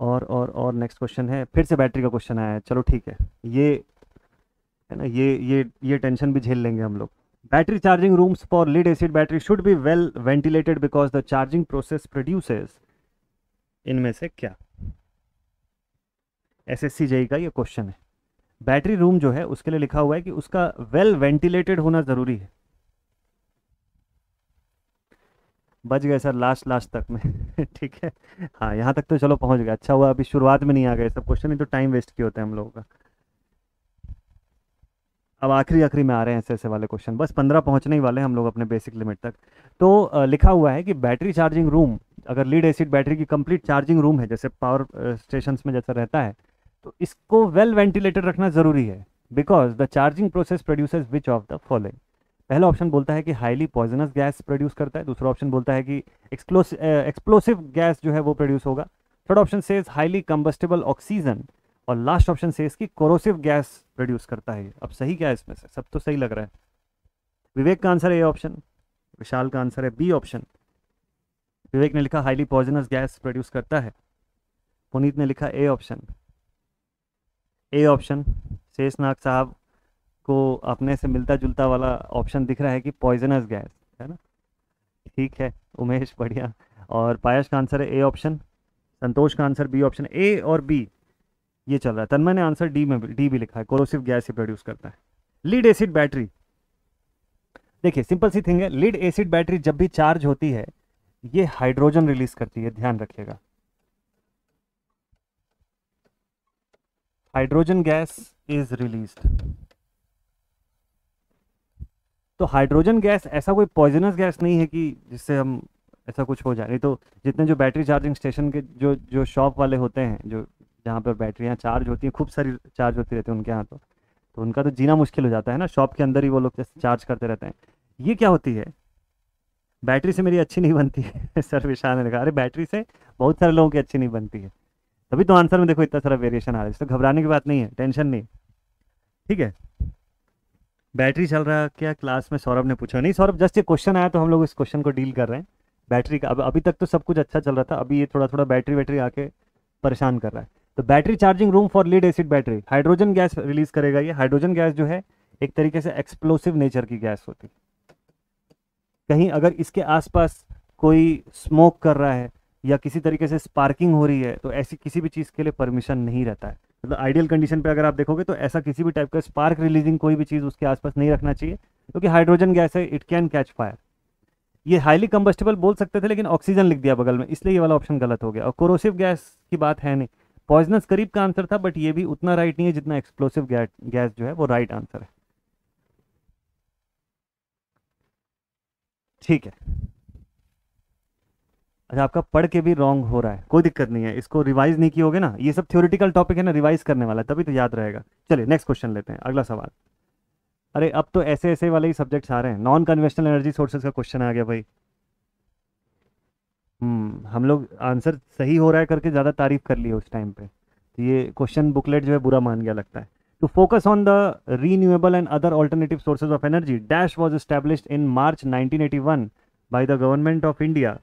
और और और नेक्स्ट क्वेश्चन है, फिर से बैटरी का क्वेश्चन आया है, चलो ठीक है, ये है ना, ये ये ये टेंशन भी झेल लेंगे हम लोग। Battery charging rooms for lead acid battery should be well ventilated because the charging process produces, इनमें से क्या। एसएससी जेई का ये क्वेश्चन है। बैटरी रूम जो है उसके लिए लिखा हुआ है कि उसका वेल वेंटिलेटेड होना जरूरी है। बच गए सर लास्ट लास्ट तक में ठीक है, हाँ यहाँ तक तो चलो पहुँच गए, अच्छा हुआ अभी शुरुआत में नहीं आ गए सब क्वेश्चन, नहीं तो टाइम वेस्ट किए होते हैं हम लोगों का। अब आखिरी आखिरी में आ रहे हैं ऐसे ऐसे वाले क्वेश्चन, बस पंद्रह पहुँचने ही वाले हम लोग अपने बेसिक लिमिट तक। तो आ, लिखा हुआ है कि बैटरी चार्जिंग रूम, अगर लीड एसिड बैटरी की कंप्लीट चार्जिंग रूम है जैसे पावर स्टेशन में जैसा रहता है, तो इसको वेल वेंटिलेटेड रखना ज़रूरी है because the charging process produces which of the following. पहला ऑप्शन बोलता है कि हाईली पॉइजनस गैस प्रोड्यूस करता है, दूसरा ऑप्शन बोलता है कि एक्सप्लोसिव गैस जो है वो प्रोड्यूस होगा, third option says highly combustible oxygen, और लास्ट ऑप्शन सेज कि कोरोसिव गैस प्रोड्यूस करता है। अब सही क्या है इसमें से, सब तो सही लग रहा है। विवेक का आंसर है ये ऑप्शन, विशाल का आंसर है बी ऑप्शन। विवेक ने लिखा हाईली पॉइजनस गैस प्रोड्यूस करता है, पुनीत ने लिखा A option. A option Sheshnag साहब को अपने से मिलता जुलता वाला ऑप्शन दिख रहा है कि पॉइजनस गैस है ना, ठीक है उमेश बढ़िया। और पायस का आंसर है ए ऑप्शन, संतोष का आंसर बी ऑप्शन, ए और बी ये चल रहा है। तन्मय ने आंसर डी में डी भी लिखा है, कोरोसिव गैस ही प्रोड्यूस करता है। लीड एसिड बैटरी, देखिए सिंपल सी थिंग है, लीड एसिड बैटरी जब भी चार्ज होती है ये हाइड्रोजन रिलीज करती है, ध्यान रखिएगा, हाइड्रोजन गैस इज रिलीज्ड। तो हाइड्रोजन गैस ऐसा कोई पॉइजनस गैस नहीं है कि जिससे हम ऐसा कुछ हो जाए, नहीं तो जितने जो बैटरी चार्जिंग स्टेशन के जो जो शॉप वाले होते हैं, जो जहाँ पर बैटरियाँ चार्ज होती हैं, खूब सारी चार्ज होती रहती है उनके यहाँ, तो तो उनका तो जीना मुश्किल हो जाता है ना, शॉप के अंदर ही वो लोग जैसे चार्ज करते रहते हैं। ये क्या होती है, बैटरी से मेरी अच्छी नहीं बनती है सर विशाल ने कहा, अरे बैटरी से बहुत सारे लोगों की अच्छी नहीं बनती है, तभी तो आंसर में देखो इतना सारा वेरिएशन आ रहा है, इसलिए घबराने की बात नहीं है, टेंशन नहीं, ठीक है। बैटरी चल रहा क्या क्लास में, सौरभ ने पूछा। नहीं सौरभ, जस्ट ये क्वेश्चन आया तो हम लोग इस क्वेश्चन को डील कर रहे हैं बैटरी का। अब अभी तक तो सब कुछ अच्छा चल रहा था, अभी ये थोड़ा थोड़ा बैटरी बैटरी आके परेशान कर रहा है। तो battery charging room for lead acid battery, hydrogen gas release करेगा ये। हाइड्रोजन गैस जो है एक तरीके से एक्सप्लोसिव नेचर की गैस होती है, कहीं अगर इसके आसपास कोई स्मोक कर रहा है या किसी तरीके से स्पार्किंग हो रही है तो ऐसी किसी भी चीज़ के लिए परमिशन नहीं रहता है। मतलब आइडियल कंडीशन पे अगर आप देखोगे तो ऐसा किसी भी टाइप का स्पार्क रिलीजिंग कोई भी चीज़ उसके आसपास नहीं रखना चाहिए, क्योंकि हाइड्रोजन गैस है, इट कैन कैच फायर। ये हाईली कंबस्टेबल बोल सकते थे लेकिन ऑक्सीजन लिख दिया बगल में, इसलिए ये वाला ऑप्शन गलत हो गया। और कोरोसिव गैस की बात है नहीं, पॉइजनस करीब का आंसर था बट ये भी उतना राइट नहीं है जितना एक्सप्लोसिव गैस जो है वो राइट आंसर है, ठीक है। अच्छा आपका पढ़ के भी रॉन्ग हो रहा है, कोई दिक्कत नहीं है, इसको रिवाइज नहीं कियोगे ना, ये सब थ्योरेटिकल टॉपिक है ना, रिवाइज करने वाला तभी तो याद रहेगा। चलिए नेक्स्ट क्वेश्चन लेते हैं, अगला सवाल। अरे अब तो ऐसे ऐसे वाले ही सब्जेक्ट्स आ रहे हैं। नॉन कन्वेंशनल एनर्जी सोर्सेज का क्वेश्चन आ गया भाई। हम्म हम लोग आंसर सही हो रहा है करके ज़्यादा तारीफ कर ली है उस टाइम पर, तो ये क्वेश्चन बुकलेट जो है बुरा मान गया लगता है। To focus on the renewable and other alternative sources of energy dash was established in March nineteen eighty one by the government of India.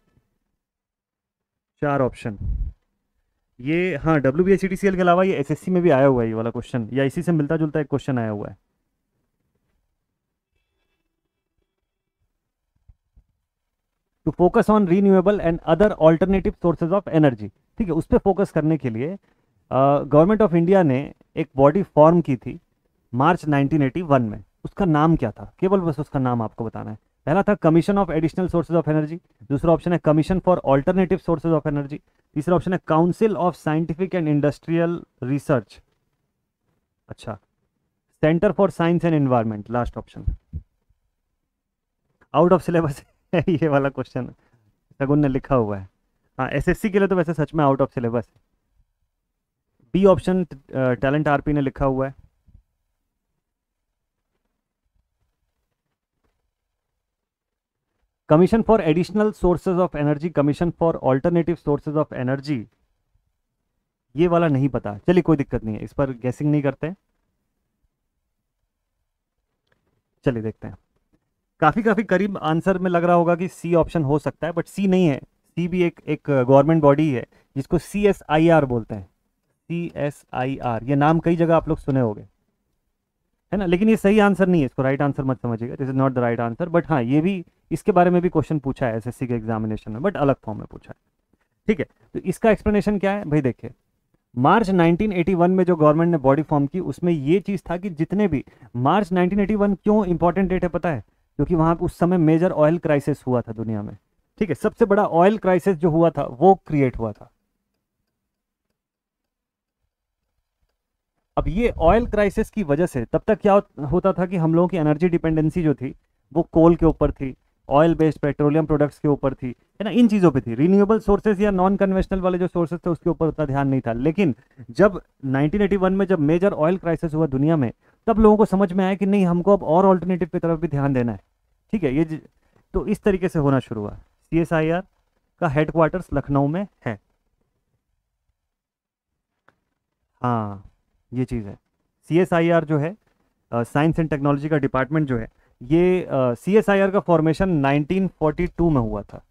चार ऑप्शन ये, हाँ W B S C T C L के अलावा ये SSC में भी आया हुआ है ये वाला क्वेश्चन, या इसी से मिलता जुलता एक क्वेश्चन आया हुआ है। To focus on renewable and other alternative sources of energy, ठीक है, उस पर फोकस करने के लिए गवर्नमेंट ऑफ इंडिया ने एक बॉडी फॉर्म की थी मार्च नाइनटीन एटी वन में। उसका नाम क्या था, केवल बस उसका नाम आपको बताना है। पहला था commission of additional sources of energy, दूसरा ऑप्शन है commission for alternative sources of energy, तीसरा ऑप्शन है council of scientific and industrial research, अच्छा centre for science and environment last option. Out of syllabus है ये वाला क्वेश्चन, सगुन ने लिखा हुआ है। हाँ, एसएससी के लिए तो वैसे सच में आउट ऑफ सिलेबस है। बी ऑप्शन टैलेंट आरपी ने लिखा हुआ है। Commission for additional sources of energy, commission for alternative sources of energy, ये वाला नहीं पता, चलिए कोई दिक्कत नहीं है, इस पर गैसिंग नहीं करते, चलिए देखते हैं। काफी काफी करीब आंसर में लग रहा होगा कि सी ऑप्शन हो सकता है, बट सी नहीं है। सी भी एक एक गवर्नमेंट बॉडी है जिसको सी एस आई आर बोलते हैं। सी एस आई आर, ये नाम कई जगह आप लोग सुने होंगे, है ना, लेकिन ये सही आंसर नहीं है, इसको राइट आंसर मत समझिएगा, this is not the right answer. But हाँ, ये भी, इसके बारे में भी क्वेश्चन पूछा है एसएससी के एग्जामिनेशन में, बट अलग फॉर्म में पूछा है। ठीक है, तो इसका एक्सप्लेनेशन क्या है भाई, देखिए मार्च नाइनटीन एटी वन में जो गवर्नमेंट ने बॉडी फॉर्म की, उसमें ये चीज़ था कि जितने भी मार्च नाइनटीन एटी वन, क्यों इंपॉर्टेंट डेट है पता है, क्योंकि वहाँ उस समय मेजर ऑयल क्राइसिस हुआ था दुनिया में। ठीक है, सबसे बड़ा ऑयल क्राइसिस जो हुआ था वो क्रिएट हुआ था। अब ये ऑयल क्राइसिस की वजह से तब तक क्या होता था कि हम लोगों की एनर्जी डिपेंडेंसी जो थी वो कोल के ऊपर थी, ऑयल बेस्ड पेट्रोलियम प्रोडक्ट्स के ऊपर थी, है ना, इन चीज़ों पे थी। रिन्यूएबल सोर्सेज या नॉन कन्वेंशनल वाले जो सोर्सेज थे उसके ऊपर उतना ध्यान नहीं था। लेकिन जब नाइनटीन एटी वन में जब मेजर ऑयल क्राइसिस हुआ दुनिया में, तब लोगों को समझ में आया कि नहीं, हमको अब और ऑल्टरनेटिव की तरफ भी ध्यान देना है। ठीक है, ये ज... तो इस तरीके से होना शुरू हुआ। सी एस आई आर का हेडक्वार्टर्स लखनऊ में है। हाँ, ये चीज़ है। सी एस आई आर जो है, साइंस एंड टेक्नोलॉजी का डिपार्टमेंट जो है, ये सी एस आई आर का फॉर्मेशन नाइनटीन फोर्टी टू में हुआ था।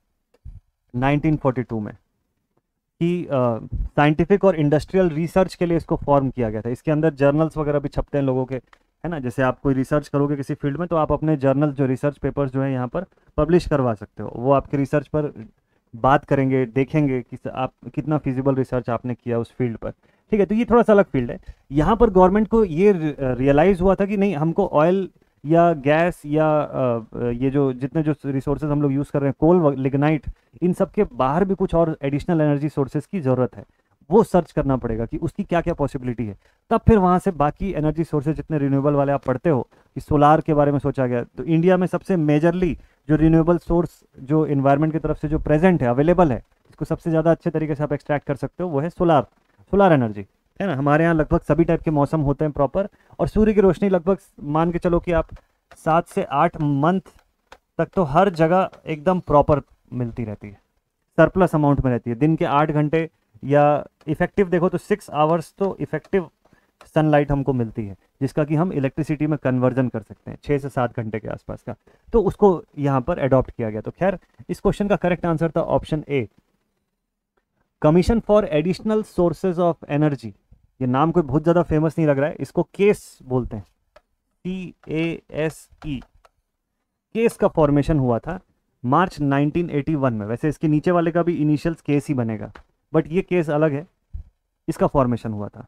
नाइनटीन फोर्टी टू में कि साइंटिफिक uh, और इंडस्ट्रियल रिसर्च के लिए इसको फॉर्म किया गया था। इसके अंदर जर्नल्स वगैरह भी छपते हैं लोगों के, है ना, जैसे आप कोई रिसर्च करोगे किसी फील्ड में तो आप अपने जर्नल जो रिसर्च पेपर्स जो है यहाँ पर पब्लिश करवा सकते हो। वो आपके रिसर्च पर बात करेंगे, देखेंगे कि आप कितना फिजिबल रिसर्च आपने किया उस फील्ड पर। ठीक है, तो ये थोड़ा सा अलग फील्ड है। यहाँ पर गवर्नमेंट को ये रियलाइज़ हुआ था कि नहीं, हमको ऑयल या गैस या ये जो जितने जो रिसोर्सेज हम लोग यूज़ कर रहे हैं, कोल, लिग्नाइट, इन सब के बाहर भी कुछ और एडिशनल एनर्जी सोर्सेज की ज़रूरत है। वो सर्च करना पड़ेगा कि उसकी क्या क्या पॉसिबिलिटी है। तब फिर वहाँ से बाकी एनर्जी सोर्सेज जितने रिन्यूएबल वाले आप पढ़ते हो, कि सोलार के बारे में सोचा गया। तो इंडिया में सबसे मेजरली जो रिन्यूएबल सोर्स जो इन्वायरमेंट की तरफ से जो प्रेजेंट है, अवेलेबल है, इसको सबसे ज़्यादा अच्छे तरीके से आप एक्सट्रैक्ट कर सकते हो, वो है सोलार सोलार एनर्जी, है ना। हमारे यहाँ लगभग सभी टाइप के मौसम होते हैं प्रॉपर, और सूर्य की रोशनी लगभग मान के चलो कि आप सात से आठ मंथ तक तो हर जगह एकदम प्रॉपर मिलती रहती है, सरप्लस अमाउंट में रहती है। दिन के आठ घंटे या इफेक्टिव देखो तो सिक्स आवर्स तो इफेक्टिव सनलाइट हमको मिलती है, जिसका कि हम इलेक्ट्रिसिटी में कन्वर्जन कर सकते हैं छः से सात घंटे के आसपास का। तो उसको यहाँ पर एडॉप्ट किया गया। तो खैर, इस क्वेश्चन का करेक्ट आंसर था option A, commission for additional sources of energy. ये नाम कोई बहुत ज़्यादा फेमस नहीं लग रहा है, इसको केस बोलते हैं, C A S E. CASE का फॉर्मेशन हुआ था मार्च नाइनटीन एटी वन में। वैसे इसके नीचे वाले का भी इनिशियल्स केस ही बनेगा, बट ये केस अलग है, इसका फॉर्मेशन हुआ था।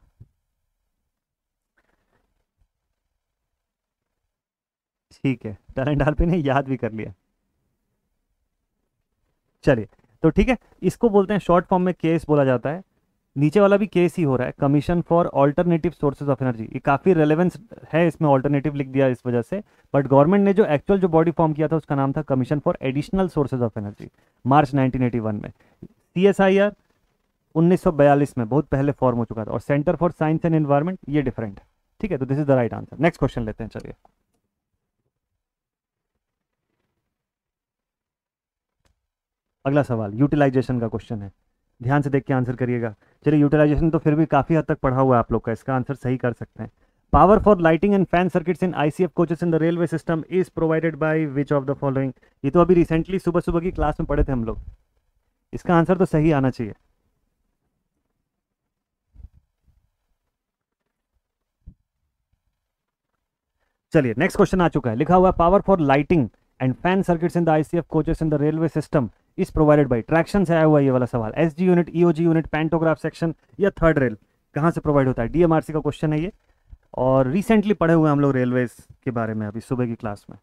ठीक है, टैलेंट आरपी ने याद भी कर लिया। चलिए, तो ठीक है, इसको बोलते हैं शॉर्ट फॉर्म में केस बोला जाता है। नीचे वाला भी केस ही हो रहा है, commission for alternative sources of energy. ये काफ़ी रेलेवेंस है, इसमें ऑल्टरनेटिव लिख दिया इस वजह से, बट गवर्नमेंट ने जो एक्चुअल जो बॉडी फॉर्म किया था उसका नाम था commission for additional sources of energy, March nineteen eighty one में। सी एस आई आर उन्नीस सौ बयालीस में, बहुत पहले फॉर्म हो चुका था। और centre for science and environment, ये डिफरेंट है। ठीक है, तो this is the right answer. Next question लेते हैं, चलिए। अगला सवाल यूटिलाइजेशन का क्वेश्चन है, ध्यान से देख के आंसर करिएगा। चलिए, यूटिलाइजेशन तो फिर भी काफ़ी हद तक पढ़ा हुआ है आप लोग का, इसका आंसर सही कर सकते हैं। Power for lighting and fan circuits in ICF coaches in the railway system is provided by which of the following. ये तो अभी रिसेंटली सुबह सुबह की क्लास में पढ़े थे हम लोग, इसका आंसर तो सही आना चाहिए। चलिए, नेक्स्ट क्वेश्चन आ चुका है, लिखा हुआ power for lighting and fan circuits in the ICF coaches in the railway system is provided by. Traction से आया हुआ ये वाला सवाल, SG unit, EOG unit, pantograph section या थर्ड रेल, कहाँ से प्रोवाइड होता है। डीएमआरसी का क्वेश्चन है ये, और रिसेंटली पढ़े हुए हम लोग रेलवेज के बारे में अभी सुबह की क्लास में।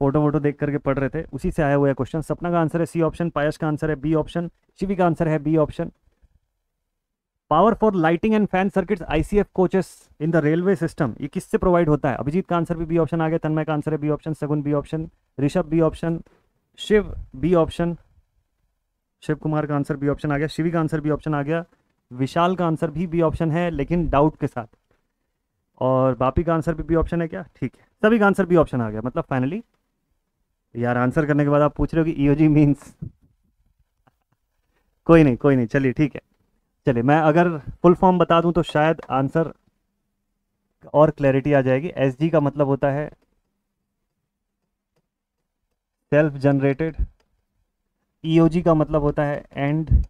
फोटो वोटो देख करके पढ़ रहे थे, उसी से आया हुआ क्वेश्चन। सपना का आंसर है सी ऑप्शन, पायस का आंसर है बी ऑप्शन, शिवी का आंसर है B option. Power for lighting and fan circuits ICF coaches in the railway system, ये किससे प्रोवाइड होता है? अभिजीत का आंसर भी बी ऑप्शन आ गया, तन्मय का आंसर है B option, Sagun B option, Rishabh B option, Shiv B option, Shiv Kumar का आंसर बी ऑप्शन आ गया, शिवी का आंसर बी ऑप्शन आ गया, विशाल का आंसर भी बी ऑप्शन है लेकिन डाउट के साथ, और बापी का आंसर भी बी ऑप्शन है क्या? ठीक है, सभी का आंसर बी ऑप्शन आ गया। मतलब फाइनली यार आंसर करने के बाद आप पूछ रहे हो कि ईओजी मीन्स, कोई नहीं कोई नहीं, चलिए ठीक है। चलिए मैं अगर फुल फॉर्म बता दूं तो शायद आंसर और क्लैरिटी आ जाएगी। एसजी का मतलब होता है सेल्फ जनरेटेड, ईओजी का मतलब होता है एंड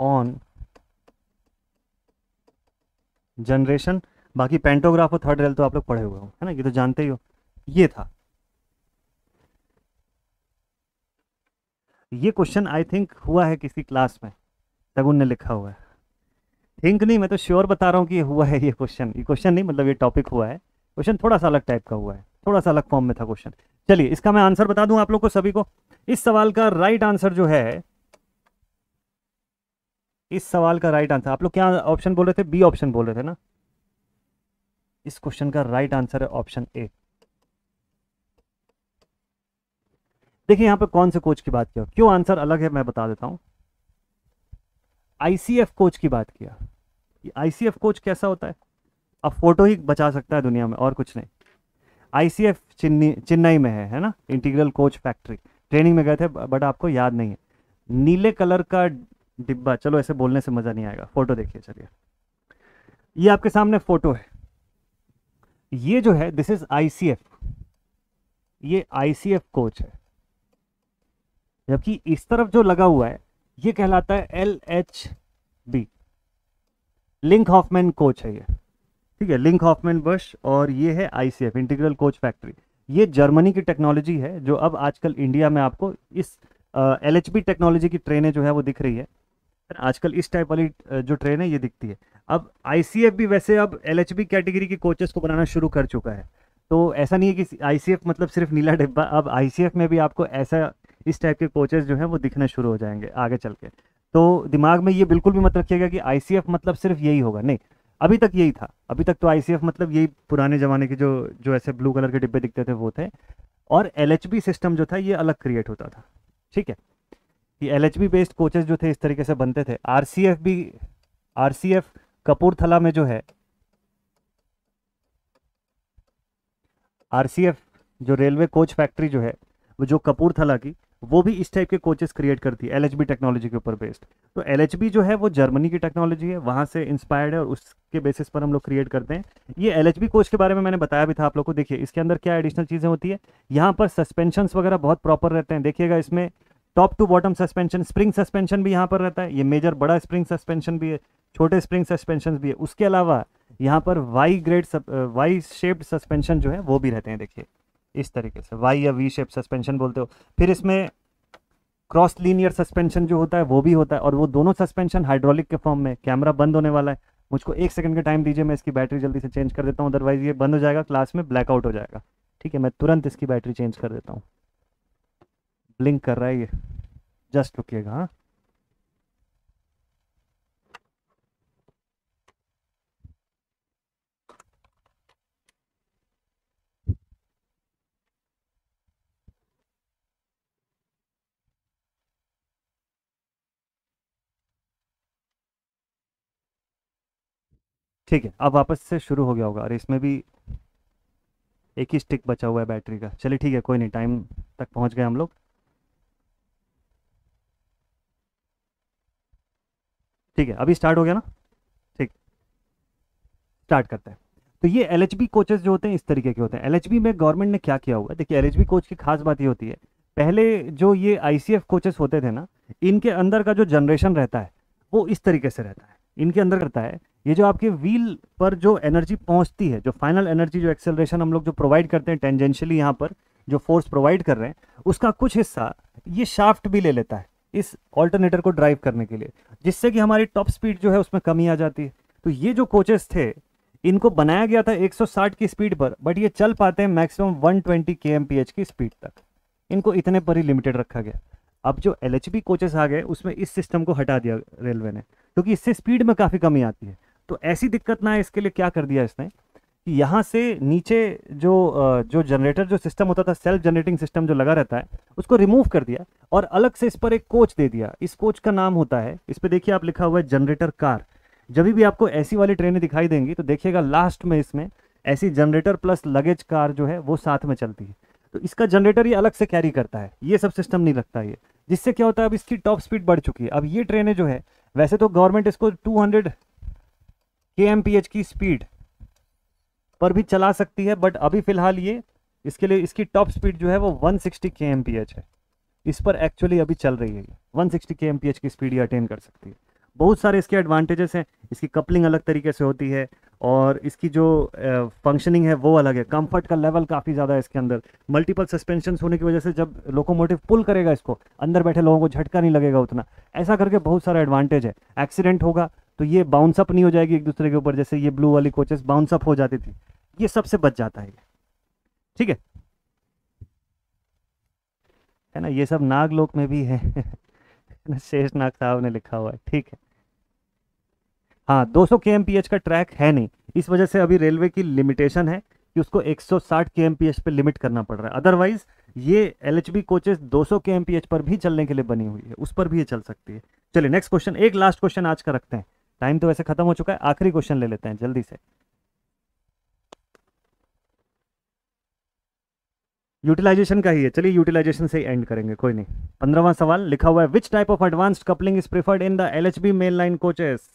ऑन जनरेशन। बाकी पेंटोग्राफ और थर्ड रेल तो आप लोग पढ़े हुए हो, है ना, ये तो जानते ही हो। ये था ये क्वेश्चन, आई थिंक हुआ है किसी क्लास में, सगुन ने लिखा हुआ है, थिंक नहीं मैं तो श्योर बता रहा हूँ कि ये हुआ है। ये क्वेश्चन ये क्वेश्चन नहीं मतलब ये टॉपिक हुआ है, क्वेश्चन थोड़ा सा अलग टाइप का हुआ है, थोड़ा सा अलग फॉर्म में था क्वेश्चन। चलिए इसका मैं आंसर बता दूं आप लोग को सभी को। इस सवाल का राइट आंसर जो है, इस सवाल का राइट आंसर आप लोग क्या ऑप्शन बोल रहे थे? बी ऑप्शन बोल रहे थे ना। इस क्वेश्चन का राइट आंसर है ऑप्शन ए। देखिए यहाँ पे कौन से कोच की बात किया, क्यों आंसर अलग है मैं बता देता हूँ। आईसीएफ कोच की बात किया। आईसीएफ कोच कैसा होता है? अब फोटो ही बचा सकता है दुनिया में और कुछ नहीं। आईसीएफ चेन्नई चेन्नई में है, है ना, इंटीग्रल कोच फैक्ट्री। ट्रेनिंग में गए थे बट आपको याद नहीं है। नीले कलर का डिब्बा, चलो ऐसे बोलने से मज़ा नहीं आएगा, फोटो देखिए। चलिए ये आपके सामने फोटो है, ये जो है दिस इज आईसीएफ, ये आईसीएफ कोच है। जबकि इस तरफ जो लगा हुआ है ये कहलाता है L H B, Linke Hofmann coach है ये, ठीक है, लिंक हॉफमैन बश। और ये है आईसीएफ इंटीग्रल कोच फैक्ट्री। ये जर्मनी की टेक्नोलॉजी है जो अब आजकल इंडिया में आपको इस एल एच बी टेक्नोलॉजी की ट्रेनें जो है वो दिख रही है आजकल। इस टाइप वाली जो ट्रेन है ये दिखती है। अब आईसीएफ भी वैसे अब एल एच बी कैटेगरी के कोचेस को बनाना शुरू कर चुका है, तो ऐसा नहीं है कि आईसीएफ मतलब सिर्फ नीला डिब्बा। अब आईसीएफ में भी आपको ऐसा इस टाइप के कोचेस जो हैं वो दिखने शुरू हो जाएंगे आगे चल के। तो दिमाग में ये बिल्कुल भी मत रखिएगा कि आईसीएफ मतलब सिर्फ यही होगा, नहीं। अभी तक यही था, अभी तक तो आईसीएफ मतलब यही पुराने ज़माने के जो जो ऐसे ब्लू कलर के डिब्बे दिखते थे वो थे, और एलएचबी सिस्टम जो था ये अलग क्रिएट होता था, ठीक है। ये एलएचबी बेस्ड कोचेस जो थे इस तरीके से बनते थे। आरसीएफ भी, आरसीएफ कपूरथला में जो है, आरसीएफ जो रेलवे कोच फैक्ट्री जो है जो कपूरथला की, वो भी इस टाइप के कोचेस क्रिएट करती है एलएचबी टेक्नोलॉजी के ऊपर बेस्ड। तो एलएचबी जो है वो जर्मनी की टेक्नोलॉजी है, वहाँ से इंस्पायर्ड है और उसके बेसिस पर हम लोग क्रिएट करते हैं। ये एलएचबी कोच के बारे में मैंने बताया भी था आप लोग को। देखिए इसके अंदर क्या एडिशनल चीज़ें होती है, यहाँ पर सस्पेंशंस वगैरह बहुत प्रॉपर रहते हैं। देखिएगा इसमें top to bottom suspension, spring suspension भी यहाँ पर रहता है। ये मेजर बड़ा स्प्रिंग सस्पेंशन भी है, छोटे स्प्रिंग सस्पेंशन भी है। उसके अलावा यहाँ पर Y grade Y shaped suspension जो है वो भी रहते हैं। देखिए इस तरीके से वाई या वी शेप सस्पेंशन बोलते हो। फिर इसमें क्रॉस लीनियर सस्पेंशन जो होता है वो भी होता है, और वो दोनों सस्पेंशन हाइड्रोलिक के फॉर्म में। कैमरा बंद होने वाला है, मुझको एक सेकंड का टाइम दीजिए, मैं इसकी बैटरी जल्दी से चेंज कर देता हूँ, अदरवाइज ये बंद हो जाएगा, क्लास में ब्लैकआउट हो जाएगा, ठीक है। मैं तुरंत इसकी बैटरी चेंज कर देता हूँ, ब्लिंक कर रहा है ये, जस्ट रुकिएगा। हाँ ठीक है, अब वापस से शुरू हो गया होगा। अरे इसमें भी एक ही स्टिक बचा हुआ है बैटरी का। चलिए ठीक है, कोई नहीं, टाइम तक पहुंच गए हम लोग, ठीक है। अभी स्टार्ट हो गया ना, ठीक, स्टार्ट करते हैं। तो ये एलएचबी कोचेस जो होते हैं इस तरीके के होते हैं। एलएचबी में गवर्नमेंट ने क्या किया हुआ है, देखिए एलएचबी कोच की खास बात ये होती है, पहले जो ये आईसीएफ कोचेस होते थे ना, इनके अंदर का जो जनरेशन रहता है वो इस तरीके से रहता है। इनके अंदर रहता है ये जो आपके व्हील पर जो एनर्जी पहुंचती है, जो फाइनल एनर्जी, जो एक्सेलरेशन हम लोग जो प्रोवाइड करते हैं टेंजेंशियली, यहाँ पर जो फोर्स प्रोवाइड कर रहे हैं, उसका कुछ हिस्सा ये शाफ्ट भी ले लेता है इस ऑल्टरनेटर को ड्राइव करने के लिए, जिससे कि हमारी टॉप स्पीड जो है उसमें कमी आ जाती है। तो ये जो कोचेस थे इनको बनाया गया था एक सौ साठ की स्पीड पर, बट ये चल पाते हैं मैक्सिमम एक सौ बीस के एम पी एच की स्पीड तक, इनको इतने पर ही लिमिटेड रखा गया। अब जो एल एच बी कोचेस आ गए उसमें इस सिस्टम को हटा दिया रेलवे ने, क्योंकि इससे स्पीड में काफ़ी कमी आती है। तो ऐसी दिक्कत ना है, इसके लिए क्या कर दिया इसने कि यहाँ से नीचे जो जो जनरेटर जो सिस्टम होता था, सेल्फ जनरेटिंग सिस्टम जो लगा रहता है, उसको रिमूव कर दिया और अलग से इस पर एक कोच दे दिया। इस कोच का नाम होता है, इस पर देखिए आप लिखा हुआ है जनरेटर कार। जब भी आपको ऐसी वाली ट्रेनें दिखाई देंगी तो देखिएगा लास्ट में इसमें ऐसी जनरेटर प्लस लगेज कार जो है वो साथ में चलती है। तो इसका जनरेटर ये अलग से कैरी करता है, ये सब सिस्टम नहीं लगता ये, जिससे क्या होता है अब इसकी टॉप स्पीड बढ़ चुकी है। अब ये ट्रेनें जो है वैसे तो गवर्नमेंट इसको दो सौ के एम पी एच की स्पीड पर भी चला सकती है, बट अभी फिलहाल ये इसके लिए इसकी टॉप स्पीड जो है वो एक सौ साठ के एम पी एच है, इस पर एक्चुअली अभी चल रही है। एक सौ साठ के एम पी एच की स्पीड ये अटेन कर सकती है। बहुत सारे इसके एडवांटेजेस हैं, इसकी कपलिंग अलग तरीके से होती है और इसकी जो फंक्शनिंग है वो अलग है। कंफर्ट का लेवल काफ़ी ज़्यादा है इसके अंदर, मल्टीपल सस्पेंशन होने की वजह से जब लोकोमोटिव पुल करेगा इसको अंदर बैठे लोगों को झटका नहीं लगेगा उतना, ऐसा करके बहुत सारा एडवांटेज है। एक्सीडेंट होगा तो ये बाउंस अप नहीं हो जाएगी एक दूसरे के ऊपर, जैसे ये ब्लू वाली कोचेस बाउंस अप हो जाती थी, ये सबसे बच जाता है, ठीक है है ना। ये सब नाग लोक में भी है शेषनाग साहब ने लिखा हुआ है, ठीक है। हाँ, दो सौ के एम पी एच का ट्रैक है नहीं, इस वजह से अभी रेलवे की लिमिटेशन है कि उसको एक सौ साठ के एम पी एच पे लिमिट करना पड़ रहा है। अदरवाइज ये एल एच बी कोचेस दो सौ के एम पी एच पर भी चलने के लिए बनी हुई है, उस पर भी ये चल सकती है। चलिए नेक्स्ट क्वेश्चन, एक लास्ट क्वेश्चन आज का रखते हैं, टाइम तो वैसे खत्म हो चुका है, आखिरी क्वेश्चन ले लेते हैं जल्दी से। यूटिलाइजेशन का ही है, चलिए यूटिलाइजेशन से ही एंड करेंगे, कोई नहीं। पंद्रहवां सवाल लिखा हुआ है, which type of advanced coupling is preferred in the L H B main line coaches.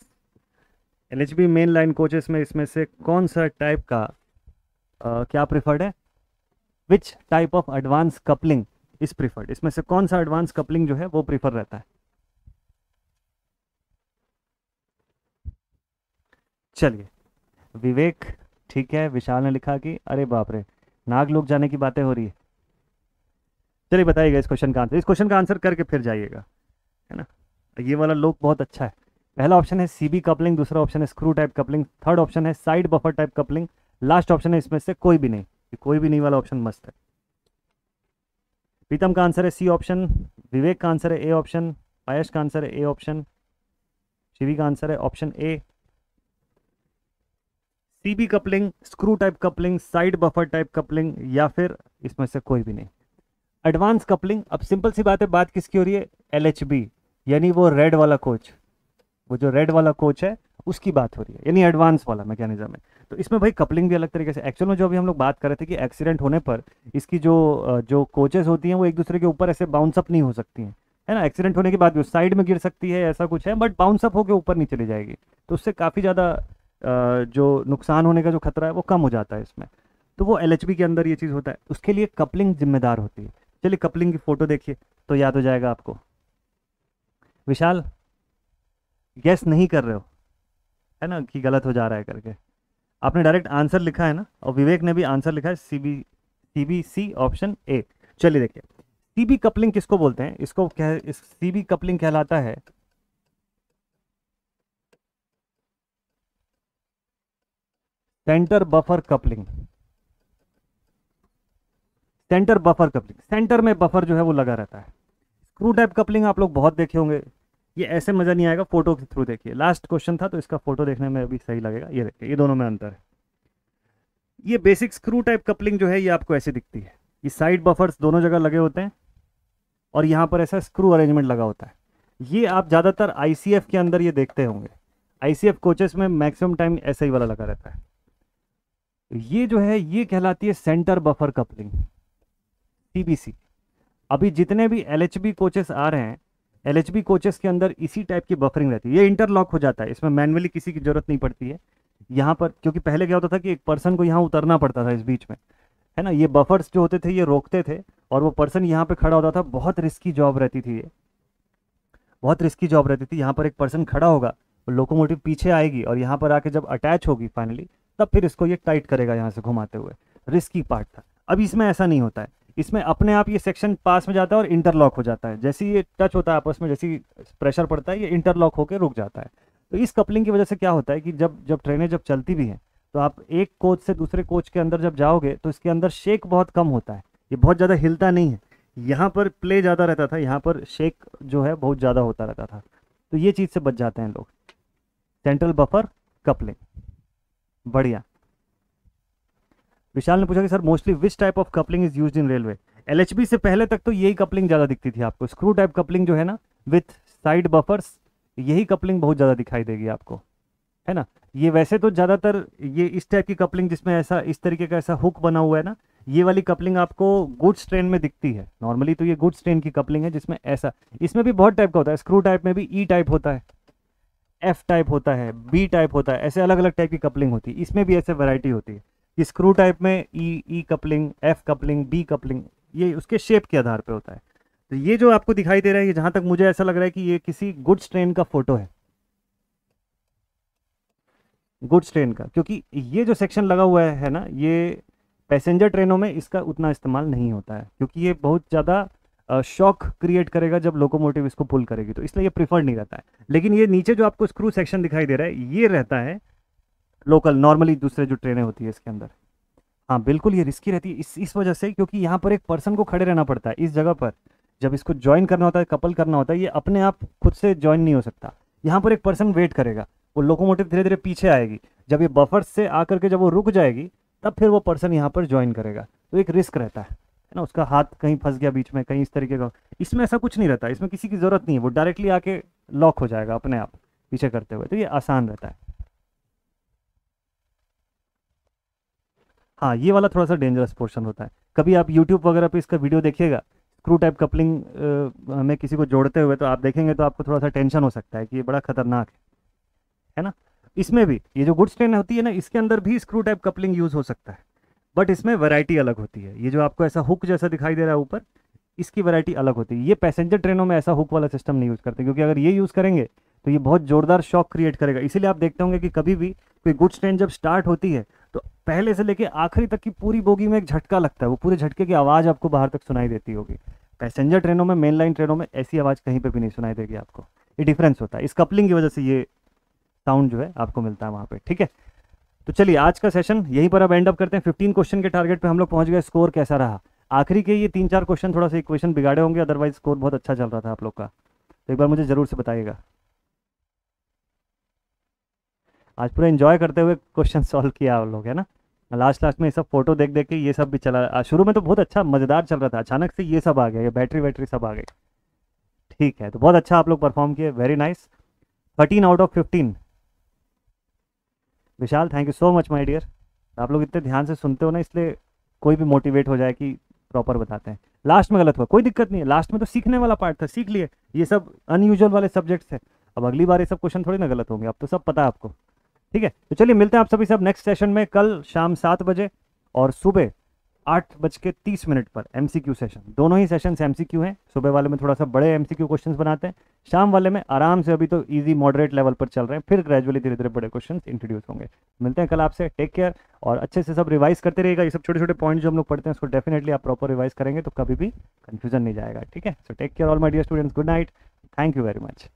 L H B main line coaches में इसमें से कौन सा टाइप का आ, क्या प्रिफर्ड है, which type of advance coupling is preferred, इसमें से कौन सा एडवांस कपलिंग जो है वो प्रिफर रहता है। चलिए विवेक, ठीक है। विशाल ने लिखा कि अरे बाप रे नाग लोग जाने की बातें हो रही है। चलिए बताइएगा इस क्वेश्चन का आंसर, इस क्वेश्चन का आंसर करके फिर जाइएगा, है ना। ये वाला लोग बहुत अच्छा है। पहला ऑप्शन है सीबी कपलिंग, दूसरा ऑप्शन है screw type coupling, third option है side buffer type coupling, last option है इसमें से कोई भी नहीं। कोई भी नहीं वाला ऑप्शन मस्त है। प्रीतम का आंसर है सी ऑप्शन, विवेक का आंसर है ए ऑप्शन, पायस का आंसर है ए ऑप्शन, शिवी का आंसर है option A. CB coupling, screw type coupling, side buffer type coupling या फिर इसमें से कोई भी नहीं। एडवांस कपलिंग, अब सिंपल सी बात है, बात किसकी हो रही है, एल एच बी यानी वो रेड वाला कोच, वो जो रेड वाला कोच है उसकी बात हो रही है, यानी एडवांस वाला मैकेनिज्म है। तो इसमें भाई कपलिंग भी अलग तरीके से, एक्चुअल में जो अभी हम लोग बात कर रहे थे कि एक्सीडेंट होने पर इसकी जो जो कोचेस होती हैं वो एक दूसरे के ऊपर ऐसे बाउंस अप नहीं हो सकती हैं, है ना। एक्सीडेंट होने के बाद वो साइड में गिर सकती है ऐसा कुछ है, बट बाउंस अप होकर ऊपर नहीं चली जाएगी, तो उससे काफ़ी ज़्यादा जो नुकसान होने का जो खतरा है वो कम हो जाता है इसमें। तो वो एल एच बी के अंदर ये चीज़ होता है, उसके लिए कपलिंग जिम्मेदार होती है। चलिए कपलिंग की फ़ोटो देखिए तो याद हो जाएगा आपको। विशाल गैस नहीं कर रहे हो, है ना, कि गलत हो जा रहा है करके, आपने डायरेक्ट आंसर लिखा है ना, और विवेक ने भी आंसर लिखा है सीबी सीबीसी ऑप्शन ए। चलिए देखिए सीबी कपलिंग किसको बोलते हैं, इसको कह इस सीबी कपलिंग कहलाता है centre buffer coupling. Centre buffer coupling, centre में बफर जो है वो लगा रहता है। स्क्रू टाइप कपलिंग आप लोग बहुत देखे होंगे, ये ऐसे मज़ा नहीं आएगा, फोटो के थ्रू देखिए। लास्ट क्वेश्चन था तो इसका फोटो देखने में अभी सही लगेगा। ये देखिए ये दोनों में अंतर है। ये बेसिक स्क्रू टाइप कपलिंग जो है ये आपको ऐसे दिखती है, ये साइड बफर्स दोनों जगह लगे होते हैं और यहाँ पर ऐसा स्क्रू अरेंजमेंट लगा होता है। ये आप ज़्यादातर आई सी एफ के अंदर ये देखते होंगे, आई सी एफ कोचेस में मैक्सिमम टाइम ऐसा ही वाला लगा रहता है। ये जो है ये कहलाती है centre buffer coupling, C B C. अभी जितने भी एल एच बी कोचेस आ रहे हैं, एल एच बी कोचेस के अंदर इसी टाइप की बफरिंग रहती है। ये इंटरलॉक हो जाता है, इसमें मैन्युअली किसी की ज़रूरत नहीं पड़ती है यहाँ पर, क्योंकि पहले क्या होता था कि एक पर्सन को यहाँ उतरना पड़ता था इस बीच में, है ना। ये बफर्स जो होते थे ये रोकते थे और वो पर्सन यहाँ पे खड़ा होता था, बहुत रिस्की जॉब रहती थी ये, बहुत रिस्की जॉब रहती थी। यहाँ पर एक पर्सन खड़ा होगा, लोकोमोटिव पीछे आएगी और यहाँ पर आके जब अटैच होगी फाइनली, तब फिर इसको ये टाइट करेगा यहाँ से घुमाते हुए, रिस्की पार्ट था। अब इसमें ऐसा नहीं होता है, इसमें अपने आप ये सेक्शन पास में जाता है और इंटरलॉक हो जाता है। जैसे ये टच होता है आपस में, जैसे प्रेशर पड़ता है ये इंटरलॉक होकर रुक जाता है। तो इस कपलिंग की वजह से क्या होता है कि जब जब ट्रेनें जब चलती भी हैं तो आप एक कोच से दूसरे कोच के अंदर जब जाओगे तो इसके अंदर शेक बहुत कम होता है, ये बहुत ज़्यादा हिलता नहीं है। यहाँ पर प्ले ज़्यादा रहता था, यहाँ पर शेक जो है बहुत ज़्यादा होता रहता था, तो ये चीज़ से बच जाते हैं लोग। सेंट्रल बफर कपलिंग, बढ़िया। विशाल ने पूछा कि sir mostly which type of coupling is used in railway. LHB से पहले तक तो यही कपलिंग ज़्यादा दिखती थी आपको, स्क्रू टाइप कपलिंग जो है ना विथ साइड बफर्स, यही कपलिंग बहुत ज़्यादा दिखाई देगी आपको, है ना। ये वैसे तो ज़्यादातर ये इस टाइप की कपलिंग जिसमें ऐसा इस तरीके का ऐसा हुक बना हुआ है ना, ये वाली कपलिंग आपको गुड्स ट्रेन में दिखती है नॉर्मली। तो ये गुड्स ट्रेन की कपलिंग है जिसमें ऐसा, इसमें भी बहुत टाइप का होता है। स्क्रू टाइप में भी ई टाइप होता है, एफ टाइप होता है, बी टाइप होता है, ऐसे अलग अलग टाइप की कपलिंग होती है। इसमें भी ऐसे वैरायटी होती है कि स्क्रू टाइप में E E coupling, F coupling, B coupling, ये उसके शेप के आधार पे होता है। तो ये जो आपको दिखाई दे रहा है, जहाँ तक मुझे ऐसा लग रहा है कि ये किसी गुड्स ट्रेन का फोटो है, गुड्स ट्रेन का, क्योंकि ये जो सेक्शन लगा हुआ है ना, ये पैसेंजर ट्रेनों में इसका उतना इस्तेमाल नहीं होता है, क्योंकि ये बहुत ज़्यादा शॉक क्रिएट करेगा जब लोकोमोटिव इसको पुल करेगी, तो इसलिए ये प्रिफर्ड नहीं रहता है। लेकिन ये नीचे जो आपको स्क्रू सेक्शन दिखाई दे रहा है, ये रहता है लोकल, नॉर्मली दूसरे जो ट्रेनें होती है इसके अंदर। हाँ बिल्कुल, ये रिस्की रहती है इस इस वजह से, क्योंकि यहाँ पर एक पर्सन को खड़े रहना पड़ता है इस जगह पर। जब इसको ज्वाइन करना होता है, कपल करना होता है, ये अपने आप खुद से ज्वाइन नहीं हो सकता। यहाँ पर एक पर्सन वेट करेगा, वो लोकोमोटिव धीरे धीरे पीछे आएगी, जब ये बफर्स से आकर के जब वो रुक जाएगी तब फिर वो पर्सन यहाँ पर ज्वाइन करेगा। तो एक रिस्क रहता है ना, उसका हाथ कहीं फंस गया बीच में, कहीं इस तरीके का। इसमें ऐसा कुछ नहीं रहता, इसमें किसी की ज़रूरत नहीं है, वो डायरेक्टली आके लॉक हो जाएगा अपने आप पीछे करते हुए, तो ये आसान रहता है। हाँ ये वाला थोड़ा सा डेंजरस पोर्शन होता है। कभी आप यूट्यूब वगैरह पे इसका वीडियो देखिएगा, स्क्रू टाइप कपलिंग में किसी को जोड़ते हुए, तो आप देखेंगे तो आपको थोड़ा सा टेंशन हो सकता है कि ये बड़ा खतरनाक है, है ना। इसमें भी ये जो गुड्स ट्रेन होती है ना, इसके अंदर भी स्क्रू टाइप कपलिंग यूज़ हो सकता है, बट इसमें वैरायटी अलग होती है। ये जो आपको ऐसा हुक जैसा दिखाई दे रहा है ऊपर, इसकी वैरायटी अलग होती है। ये पैसेंजर ट्रेनों में ऐसा हुक वाला सिस्टम नहीं यूज़ करते, क्योंकि अगर ये यूज़ करेंगे तो ये बहुत ज़ोरदार शॉक क्रिएट करेगा। इसीलिए आप देखते होंगे कि कभी भी कोई गुड्स ट्रेन जब स्टार्ट होती है तो पहले से लेकर आखिरी तक की पूरी बोगी में एक झटका लगता है, वो पूरे झटके की आवाज़ आपको बाहर तक सुनाई देती होगी। पैसेंजर ट्रेनों में, मेन लाइन ट्रेनों में ऐसी आवाज़ कहीं पर भी नहीं सुनाई देगी आपको। ये डिफरेंस होता है, इस कपलिंग की वजह से ये साउंड जो है आपको मिलता है वहाँ पे, ठीक है। तो चलिए आज का सेशन यहीं पर अब एंड अप करते हैं। फिफ्टीन क्वेश्चन के टारगेट पे हम लोग पहुँच गए। स्कोर कैसा रहा? आखिरी के ये तीन चार क्वेश्चन थोड़ा सा इक्वेशन बिगाड़े होंगे, अदरवाइज स्कोर बहुत अच्छा चल रहा था आप लोग का। तो एक बार मुझे ज़रूर से बताइएगा। आज पूरा एंजॉय करते हुए क्वेश्चन सॉल्व किया आप लोग, है ना। लास्ट लास्ट में ये सब फोटो देख देख के ये सब भी चला, शुरू में तो बहुत अच्छा मज़ेदार चल रहा था, अचानक से ये सब आ गया, ये बैटरी वैटरी सब आ गई, ठीक है। तो बहुत अच्छा आप लोग परफॉर्म किए, very nice. Thirteen out of fifteen. Vishal thank you so much my dear. आप लोग इतने ध्यान से सुनते हो ना, इसलिए कोई भी मोटिवेट हो जाए कि प्रॉपर बताते हैं। लास्ट में गलत हुआ कोई दिक्कत नहीं है, लास्ट में तो सीखने वाला पार्ट था, सीख लिए। ये सब अनयूजुअल वाले सब्जेक्ट्स हैं, अब अगली बार ये सब क्वेश्चन थोड़ी ना गलत होंगे, अब तो सब पता है आपको, ठीक है। तो चलिए मिलते हैं आप सभी सब नेक्स्ट सेशन में, कल शाम सात बजे और सुबह आठ बज के तीस मिनट पर एम सी क्यू सेशन। दोनों ही सेशन एम सी क्यू हैं, सुबह वाले में थोड़ा सा बड़े एम सी क्यू क्वेश्चन बनाते हैं, शाम वाले में आराम से, अभी तो इजी मॉडरेट लेवल पर चल रहे हैं, फिर ग्रेजुअली धीरे धीरे बड़े क्वेश्चन इंट्रोड्यूस होंगे। मिलते हैं कल आपसे, टेक केयर और अच्छे से सब रिवाइज करते रहिएगा। ये सब छोटे छोटे पॉइंट जो हम लोग पढ़ते हैं उसको डेफिनेटली आप प्रॉपर रिवाइज करेंगे तो कभी भी कन्फ्यूजन नहीं जाएगा, ठीक है। So take care all my dear students, good night, thank you very much.